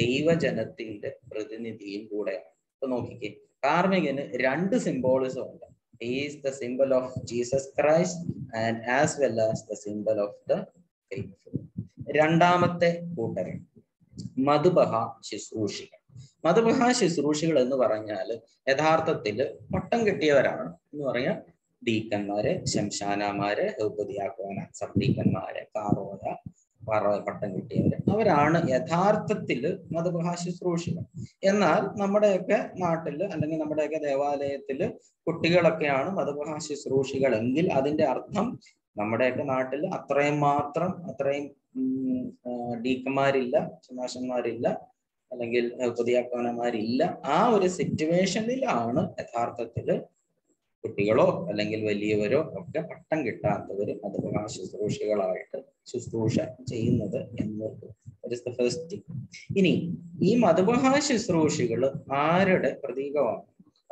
ദൈവജനത്തിന്റെ പ്രതിനിധിയും കൂടെയാണ്. ഇപ്പൊ നോക്കിക്കേ, കാർമികന് 2 സിംബോളിസം ഉണ്ട്. He is the symbol of Jesus Christ and as well as the symbol of the faithful. രണ്ടാമത്തെ കൂട്ടരൻ മധുബഹ ശുശ്രൂഷികൾ. മധുബഹ ശുശ്രൂഷികൾ എന്ന് പറഞ്ഞാൽ യഥാർത്ഥത്തിൽ പട്ടം കിട്ടിയവരാണ്. എന്ന് പറഞ്ഞാൽ ഡീക്കന്മാര്, ശംശാനമാര്, ഹെബദിയാക്കോന, സബ്ഡീക്കന്മാര്, കാറോന, പറയപ്പെട്ടം കിട്ടിയവര് അവരാണ് യഥാർത്ഥത്തില് മതബഹാ ശുശ്രൂഷികൾ. എന്നാൽ നമ്മുടെയൊക്കെ നാട്ടില് അല്ലെങ്കിൽ നമ്മുടെയൊക്കെ ദേവാലയത്തില് കുട്ടികളൊക്കെയാണ് മതബഹാ ശുശ്രൂഷികൾ എങ്കിൽ അതിന്റെ അർത്ഥം നമ്മുടെയൊക്കെ നാട്ടിൽ അത്രയും ഡീക്കന്മാരില്ല, ചുനാശന്മാരില്ല, അല്ലെങ്കിൽ പുതിയാക്കോനന്മാരില്ല. ആ ഒരു സിറ്റുവേഷനിലാണ് യഥാർത്ഥത്തില് കുട്ടികളോ അല്ലെങ്കിൽ വലിയവരോ ഒക്കെ പട്ടം കിട്ടാത്തവര് മതബഹാ ശുശ്രൂഷികളായിട്ട് ശുശ്രൂഷ ചെയ്യുന്നത് എന്നൊരു ഫസ്റ്റ് തിങ്. ഇനി ഈ മതബഹാ ശുശ്രൂഷികൾ ആരുടെ പ്രതീകമാണ്?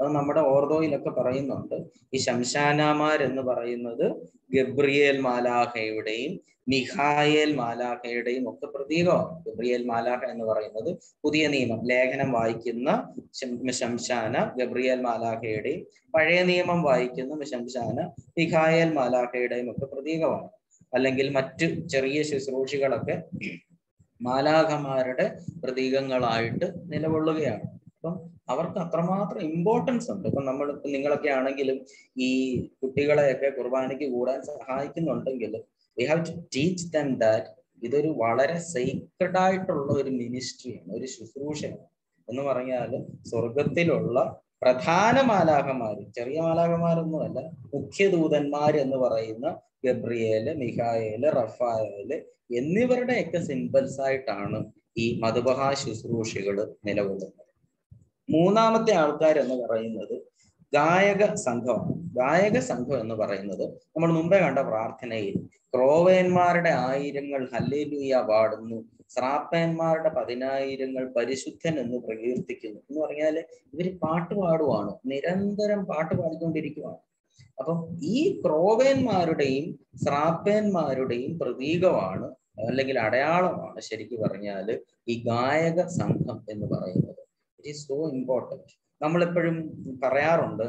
അത് നമ്മുടെ ഓർദോയിലൊക്കെ പറയുന്നുണ്ട്. ഈ ശംശാനാമാരെന്ന് പറയുന്നത് ഗബ്രിയേൽ മാലാഖയുടെയും മിഖായേൽ മാലാഖയുടെയും ഒക്കെ പ്രതീകമാണ്. ഗബ്രിയേൽ മാലാഖ എന്ന് പറയുന്നത് പുതിയ നിയമം ലേഖനം വായിക്കുന്ന ശംശാന ഗബ്രിയേൽ മാലാഖയുടെയും പഴയ നിയമം വായിക്കുന്ന ശംശാന മിഖായേൽ മാലാഖയുടെയും ഒക്കെ പ്രതീകമാണ്. അല്ലെങ്കിൽ മറ്റ് ചെറിയ ശുശ്രൂഷികളൊക്കെ മാലാഖമാരുടെ പ്രതീകങ്ങളായിട്ട് നിലകൊള്ളുകയാണ്. അപ്പം അവർക്ക് അത്രമാത്രം ഇമ്പോർട്ടൻസ് ഉണ്ട്. ഇപ്പം നമ്മളിപ്പം നിങ്ങളൊക്കെ ആണെങ്കിലും ഈ കുട്ടികളെയൊക്കെ കുർബാനയ്ക്ക് കൂടാൻ സഹായിക്കുന്നുണ്ടെങ്കിൽ we have to teach them that ഇതൊരു വളരെ സേക്രഡ് ആയിട്ടുള്ള ഒരു മിനിസ്ട്രിയാണ്, ഒരു ശുശ്രൂഷയാണ്. എന്ന് പറഞ്ഞാൽ സ്വർഗത്തിലുള്ള പ്രധാന മാലാഖമാര്, ചെറിയ മാലാഖമാരൊന്നുമല്ല, മുഖ്യദൂതന്മാർ എന്ന് പറയുന്ന ഗബ്രിയേല്, മിഖായേല്, റഫായേല് എന്നിവരുടെയൊക്കെ സിംബൽസ് ആയിട്ടാണ് ഈ മതബഹാ ശുശ്രൂഷകൾ നിലകൊള്ളുന്നത്. മൂന്നാമത്തെ ആൾക്കാർ എന്ന് പറയുന്നത് ഗായക സംഘമാണ്. ഗായക സംഘം എന്ന് പറയുന്നത് നമ്മൾ മുമ്പേ കണ്ട പ്രാർത്ഥനയിൽ ക്രോവേന്മാരുടെ 1000 ഹല്ലേലൂയ പാടുന്നു, സ്രാപ്പേന്മാരുടെ 10,000 പരിശുദ്ധൻ എന്ന് പ്രകീർത്തിക്കുന്നു എന്ന് പറഞ്ഞാല് ഇവര് പാട്ട് പാടുവാണ്, നിരന്തരം പാട്ട് പാടിക്കൊണ്ടിരിക്കുവാണ്. അപ്പം ഈ ക്രോവേന്മാരുടെയും സ്രാപ്പേന്മാരുടെയും പ്രതീകമാണ് അല്ലെങ്കിൽ അടയാളമാണ് ശരിക്കും പറഞ്ഞാല് ഈ ഗായക സംഘം എന്ന് പറയുന്നത്. It is so important. നമ്മളെപ്പോഴും പറയാറുണ്ട്,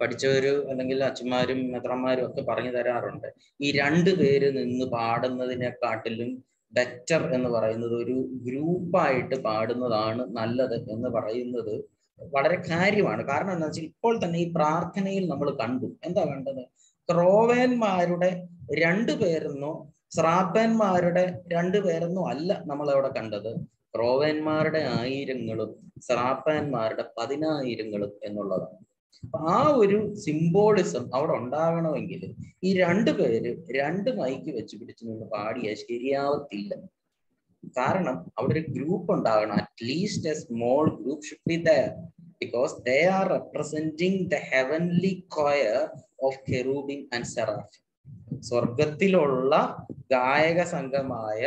പഠിച്ചവര് അല്ലെങ്കിൽ അച്ഛന്മാരും മെത്രന്മാരും ഒക്കെ പറഞ്ഞു തരാറുണ്ട്, ഈ 2 പേര് നിന്ന് പാടുന്നതിനെക്കാട്ടിലും ബെറ്റർ എന്ന് പറയുന്നത് ഒരു ഗ്രൂപ്പായിട്ട് പാടുന്നതാണ് നല്ലത് എന്ന് പറയുന്നത് വളരെ കാര്യമാണ്. കാരണം എന്താ വെച്ചാൽ ഇപ്പോൾ തന്നെ ഈ പ്രാർത്ഥനയിൽ നമ്മൾ കണ്ടു. എന്താ കണ്ടത്? ക്രോവേന്മാരുടെ 2 പേരെന്നോ സ്രാപ്പന്മാരുടെ 2 പേരെന്നോ അല്ല നമ്മളവിടെ കണ്ടത്, ക്രോവന്മാരുടെ 1000 സ്രാപ്പന്മാരുടെ 10,000 എന്നുള്ളതാണ്. അപ്പൊ ആ ഒരു സിംബോളിസം അവിടെ ഉണ്ടാകണമെങ്കിൽ ഈ 2 പേര് 2 മൈക്ക് വെച്ച് പിടിച്ചു നിന്ന് പാടിയാൽ ശരിയാവത്തില്ല. കാരണം അവിടെ ഒരു ഗ്രൂപ്പ് ഉണ്ടാകണം. At least a small group should be there because they are representing the heavenly choir of cherubim and seraph. സ്വർഗത്തിലുള്ള ഗായക സംഘമായ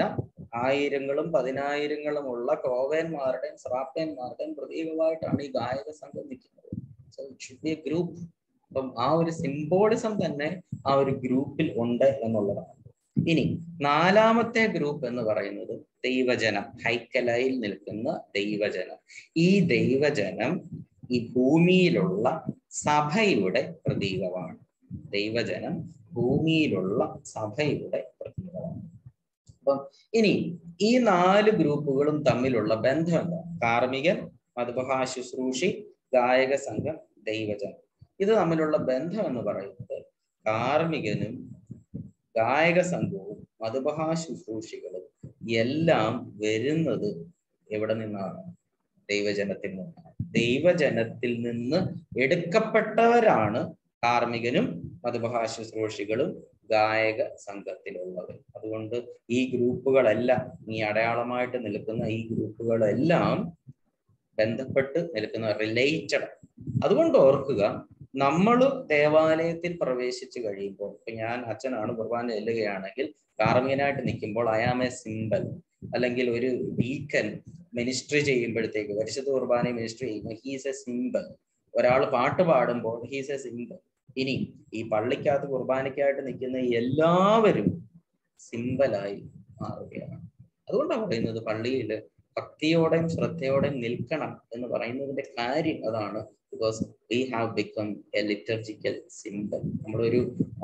1000-10,000 ഉള്ള ക്രോവേന്മാരുടെയും സ്രാപ്പേന്മാരുടെയും പ്രതീകമായിട്ടാണ് ഈ ഗായക സംഘം നിൽക്കുന്നത്. So it should be a group. അപ്പം ആ ഒരു സിംബോളിസം തന്നെ ആ ഒരു ഗ്രൂപ്പിൽ ഉണ്ട് എന്നുള്ളതാണ്. ഇനി 4-മത്തെ ഗ്രൂപ്പ് എന്ന് പറയുന്നത് ദൈവജനം, ഹൈക്കലയിൽ നിൽക്കുന്ന ദൈവജനം. ഈ ദൈവജനം ഈ ഭൂമിയിലുള്ള സഭയുടെ പ്രതീകമാണ്. ദൈവജനം ഭൂമിയിലുള്ള സഭയുടെ പ്രതീകമാണ്. അപ്പം ഇനി ഈ 4 ഗ്രൂപ്പുകളും തമ്മിലുള്ള ബന്ധം എന്താ? കാർമികൻ, മതബഹാ ശുശ്രൂഷി, ഗായക സംഘം, ദൈവജനം. ഇത് തമ്മിലുള്ള ബന്ധം എന്ന് പറയുന്നത് കാർമികനും ഗായക സംഘവും മതബഹാ ശുശ്രൂഷികളും എല്ലാം വരുന്നത് എവിടെ നിന്നാണ്? ദൈവജനത്തിൽ നിന്നാണ്. ദൈവജനത്തിൽ നിന്ന് എടുക്കപ്പെട്ടവരാണ് കാർമികനും മതബഹാ ശുശ്രൂഷികളും ഗായക സംഘത്തിലുള്ളത്. അതുകൊണ്ട് ഈ ഗ്രൂപ്പുകളെല്ലാം, ഈ അടയാളമായിട്ട് നിൽക്കുന്ന ഈ ഗ്രൂപ്പുകളെല്ലാം ബന്ധപ്പെട്ട് നിൽക്കുന്ന റിലേറ്റഡ്. അതുകൊണ്ട് ഓർക്കുക, നമ്മൾ ദേവാലയത്തിൽ പ്രവേശിച്ചു കഴിയുമ്പോൾ, ഇപ്പൊ ഞാൻ അച്ഛനാണ് കുർബാന ചെല്ലുകയാണെങ്കിൽ കാർമികനായിട്ട് നിൽക്കുമ്പോൾ ഐ ആം എ സിംബൽ. അല്ലെങ്കിൽ ഒരു ഡീക്കൻ മിനിസ്ട്രി ചെയ്യുമ്പോഴത്തേക്ക്, പരിശുദ്ധ കുർബാന മിനിസ്ട്രി ചെയ്യുമ്പോൾ ഹീസ് എ സിംബൽ. ഒരാൾ പാട്ട് പാടുമ്പോൾ ഹീസ് എ സിംബൽ. ഇനി ഈ പള്ളിക്കകത്ത് കുർബാനയ്ക്കായിട്ട് നിൽക്കുന്ന എല്ലാവരും സിംബലായി മാറുകയാണ്. അതുകൊണ്ടാണ് പറയുന്നത് പള്ളിയിൽ ഭക്തിയോടെയും ശ്രദ്ധയോടെയും നിൽക്കണം എന്ന് പറയുന്നതിന്റെ കാര്യം അതാണ്. Because we have become a liturgical symbol. നമ്മളൊരു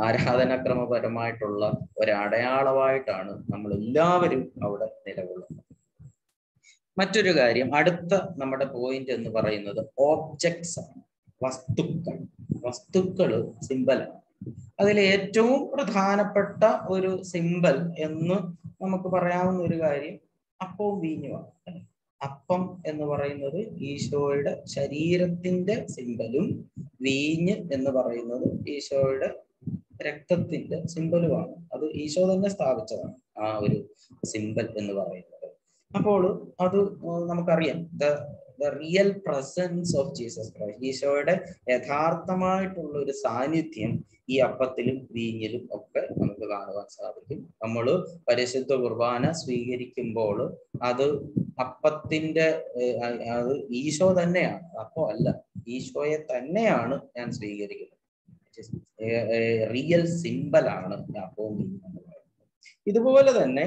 ആരാധനാക്രമപരമായിട്ടുള്ള ഒരടയാളമായിട്ടാണ് നമ്മൾ എല്ലാവരും അവിടെ നിലകൊള്ളുന്നത്. മറ്റൊരു കാര്യം, അടുത്ത നമ്മുടെ പോയിന്റ് എന്ന് പറയുന്നത് ഓബ്ജക്ട്സ് ആണ്, വസ്തുക്കൾ. വസ്തുക്കള് സിംബലാണ്. അതിൽ ഏറ്റവും പ്രധാനപ്പെട്ട ഒരു സിമ്പിൾ എന്ന് നമുക്ക് പറയാവുന്ന ഒരു കാര്യം അപ്പവും വീഞ്ഞുമാണ്. അപ്പം എന്ന് പറയുന്നത് ഈശോയുടെ ശരീരത്തിന്റെ സിമ്പലും വീഞ്ഞ് എന്ന് പറയുന്നത് ഈശോയുടെ രക്തത്തിന്റെ സിമ്പലുമാണ്. അത് ഈശോ തന്നെ സ്ഥാപിച്ചതാണ് ആ ഒരു സിമ്പൽ എന്ന് പറയുന്നത്. അപ്പോൾ അത് നമുക്കറിയാം the real presence of Jesus Christ, ഈശോയുടെ യഥാർത്ഥമായിട്ടുള്ള ഒരു സാന്നിധ്യം ഈ അപ്പത്തിലും വീഞ്ഞിലും ഒക്കെ നമുക്ക് കാണുവാൻ സാധിക്കും. നമ്മൾ പരിശുദ്ധ കുർബാന സ്വീകരിക്കുമ്പോൾ അത് അപ്പത്തിന്റെ അത് ഈശോ തന്നെയാണ്, അപ്പം അല്ല, ഈശോയെ തന്നെയാണ് ഞാൻ സ്വീകരിക്കുന്നത്. റിയൽ സിമ്പലാണ് അപ്പവും വീഞ്ഞും എന്ന് പറയുന്നത്. ഇതുപോലെ തന്നെ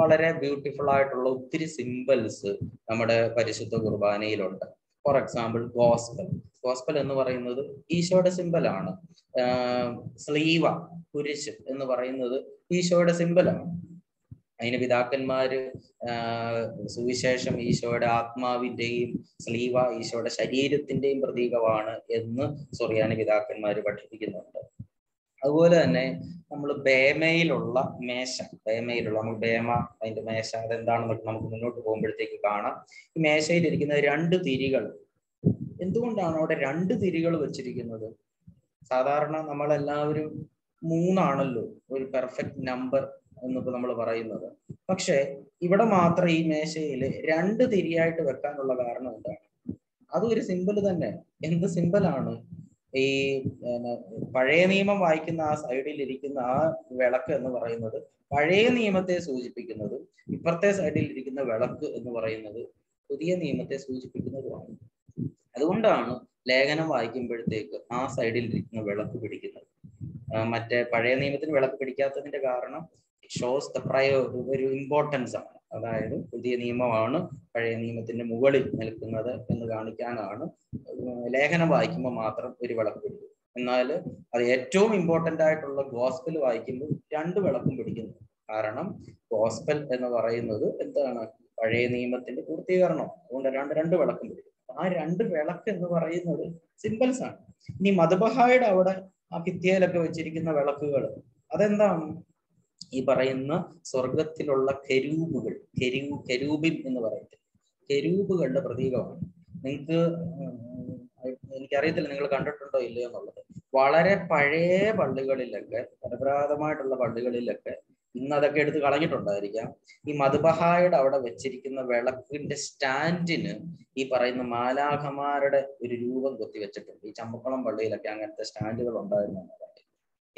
വളരെ ബ്യൂട്ടിഫുൾ ആയിട്ടുള്ള ഒത്തിരി സിമ്പിൾസ് നമ്മുടെ പരിശുദ്ധ കുർബാനയിലുണ്ട്. For example gospel. ഗോസ്പൽ എന്ന് പറയുന്നത് ഈശോയുടെ സിമ്പലാണ്. സ്ലീവ, കുരിശ് എന്ന് പറയുന്നത് ഈശോയുടെ സിമ്പലാണ്. അതിന് പിതാക്കന്മാര് സുവിശേഷം ഈശോയുടെ ആത്മാവിന്റെയും സ്ലീവ ഈശോയുടെ ശരീരത്തിന്റെയും പ്രതീകമാണ് എന്ന് സുറിയാനി പിതാക്കന്മാര് പഠിപ്പിക്കുന്നുണ്ട്. അതുപോലെ തന്നെ നമ്മൾ ബേമയിലുള്ള മേശ, ബേമയിലുള്ള നമ്മൾ ബേമ അതിന്റെ മേശ അതെന്താണെന്നൊക്കെ നമുക്ക് മുന്നോട്ട് പോകുമ്പോഴത്തേക്ക് കാണാം. ഈ മേശയിലിരിക്കുന്ന രണ്ട് തിരികൾ, എന്തുകൊണ്ടാണ് അവിടെ രണ്ട് തിരികൾ വെച്ചിരിക്കുന്നത്? സാധാരണ നമ്മളെല്ലാവരും മൂന്നാണല്ലോ ഒരു പെർഫെക്റ്റ് നമ്പർ എന്നിപ്പോൾ നമ്മൾ പറയുന്നത്, പക്ഷെ ഇവിടെ മാത്രം ഈ മേശയിൽ രണ്ട് തിരിയായിട്ട് വെക്കാനുള്ള കാരണം എന്താണ്? അതും ഒരു സിമ്പിൾ തന്നെ. എന്ത് സിമ്പിളാണ്? ഈ പഴയ നിയമം വായിക്കുന്ന ആ സൈഡിൽ ഇരിക്കുന്ന ആ വിളക്ക് എന്ന് പറയുന്നത് പഴയ നിയമത്തെ സൂചിപ്പിക്കുന്നതും ഇപ്പുറത്തെ സൈഡിൽ ഇരിക്കുന്ന വിളക്ക് എന്ന് പറയുന്നത് പുതിയ നിയമത്തെ സൂചിപ്പിക്കുന്നതുമാണ്. അതുകൊണ്ടാണ് ലേഖനം വായിക്കുമ്പോഴത്തേക്ക് ആ സൈഡിൽ ഇരിക്കുന്ന വിളക്ക് പിടിക്കുന്നത്. മറ്റേ പഴയ നിയമത്തിന് വിളക്ക് പിടിക്കാത്തതിന്റെ കാരണം ഷോസ് ദ ഒരു ഇമ്പോർട്ടൻസ് ആണ്. അതായത് പുതിയ നിയമമാണ് പഴയ നിയമത്തിന്റെ മുകളിൽ നിൽക്കുന്നത് എന്ന് കാണിക്കാനാണ് ലേഖനം വായിക്കുമ്പോൾ മാത്രം ഒരു വിളക്ക് പിടിക്കും. എന്നാൽ അത് ഏറ്റവും ഇമ്പോർട്ടൻ്റ് ആയിട്ടുള്ള ഗോസ്പൽ വായിക്കുമ്പോൾ രണ്ട് വിളക്കും പിടിക്കുന്നു. കാരണം ഗോസ്പൽ എന്ന് പറയുന്നത് എന്താണ്? പഴയ നിയമത്തിന്റെ പൂർത്തീകരണം. അതുകൊണ്ട് രണ്ട് വിളക്കും പിടിക്കും. ആ രണ്ട് വിളക്ക് എന്ന് പറയുന്നത് സിമ്പിൾസ് ആണ്. ഇനി മദ്ബഹായുടെ അവിടെ ആ ഭിത്തിയിലൊക്കെ വെച്ചിരിക്കുന്ന വിളക്കുകൾ അതെന്താണ്? ഈ പറയുന്ന സ്വർഗത്തിലുള്ള കെരൂബുകൾ, കെരൂബിൻ എന്ന് പറയുന്നത് കെരൂബുകളുടെ പ്രതീകമാണ്. നിങ്ങൾക്ക് എനിക്കറിയത്തില്ല നിങ്ങൾ കണ്ടിട്ടുണ്ടോ ഇല്ലയോ എന്നുള്ളത്. വളരെ പഴയ പള്ളികളിലൊക്കെ, പരമ്പരാഗതമായിട്ടുള്ള പള്ളികളിലൊക്കെ, ഇന്ന് അതൊക്കെ എടുത്ത് കളഞ്ഞിട്ടുണ്ടായിരിക്കാം, ഈ മദ്ബഹായുടെ അവിടെ വെച്ചിരിക്കുന്ന വിളക്കിന്റെ സ്റ്റാൻഡിന് ഈ പറയുന്ന മാലാഖമാരുടെ ഒരു രൂപം കൊത്തി വെച്ചിട്ടുണ്ട്. ഈ ചമ്പക്കുളം പള്ളിയിലൊക്കെ അങ്ങനത്തെ സ്റ്റാൻഡുകൾ ഉണ്ടായിരുന്നു.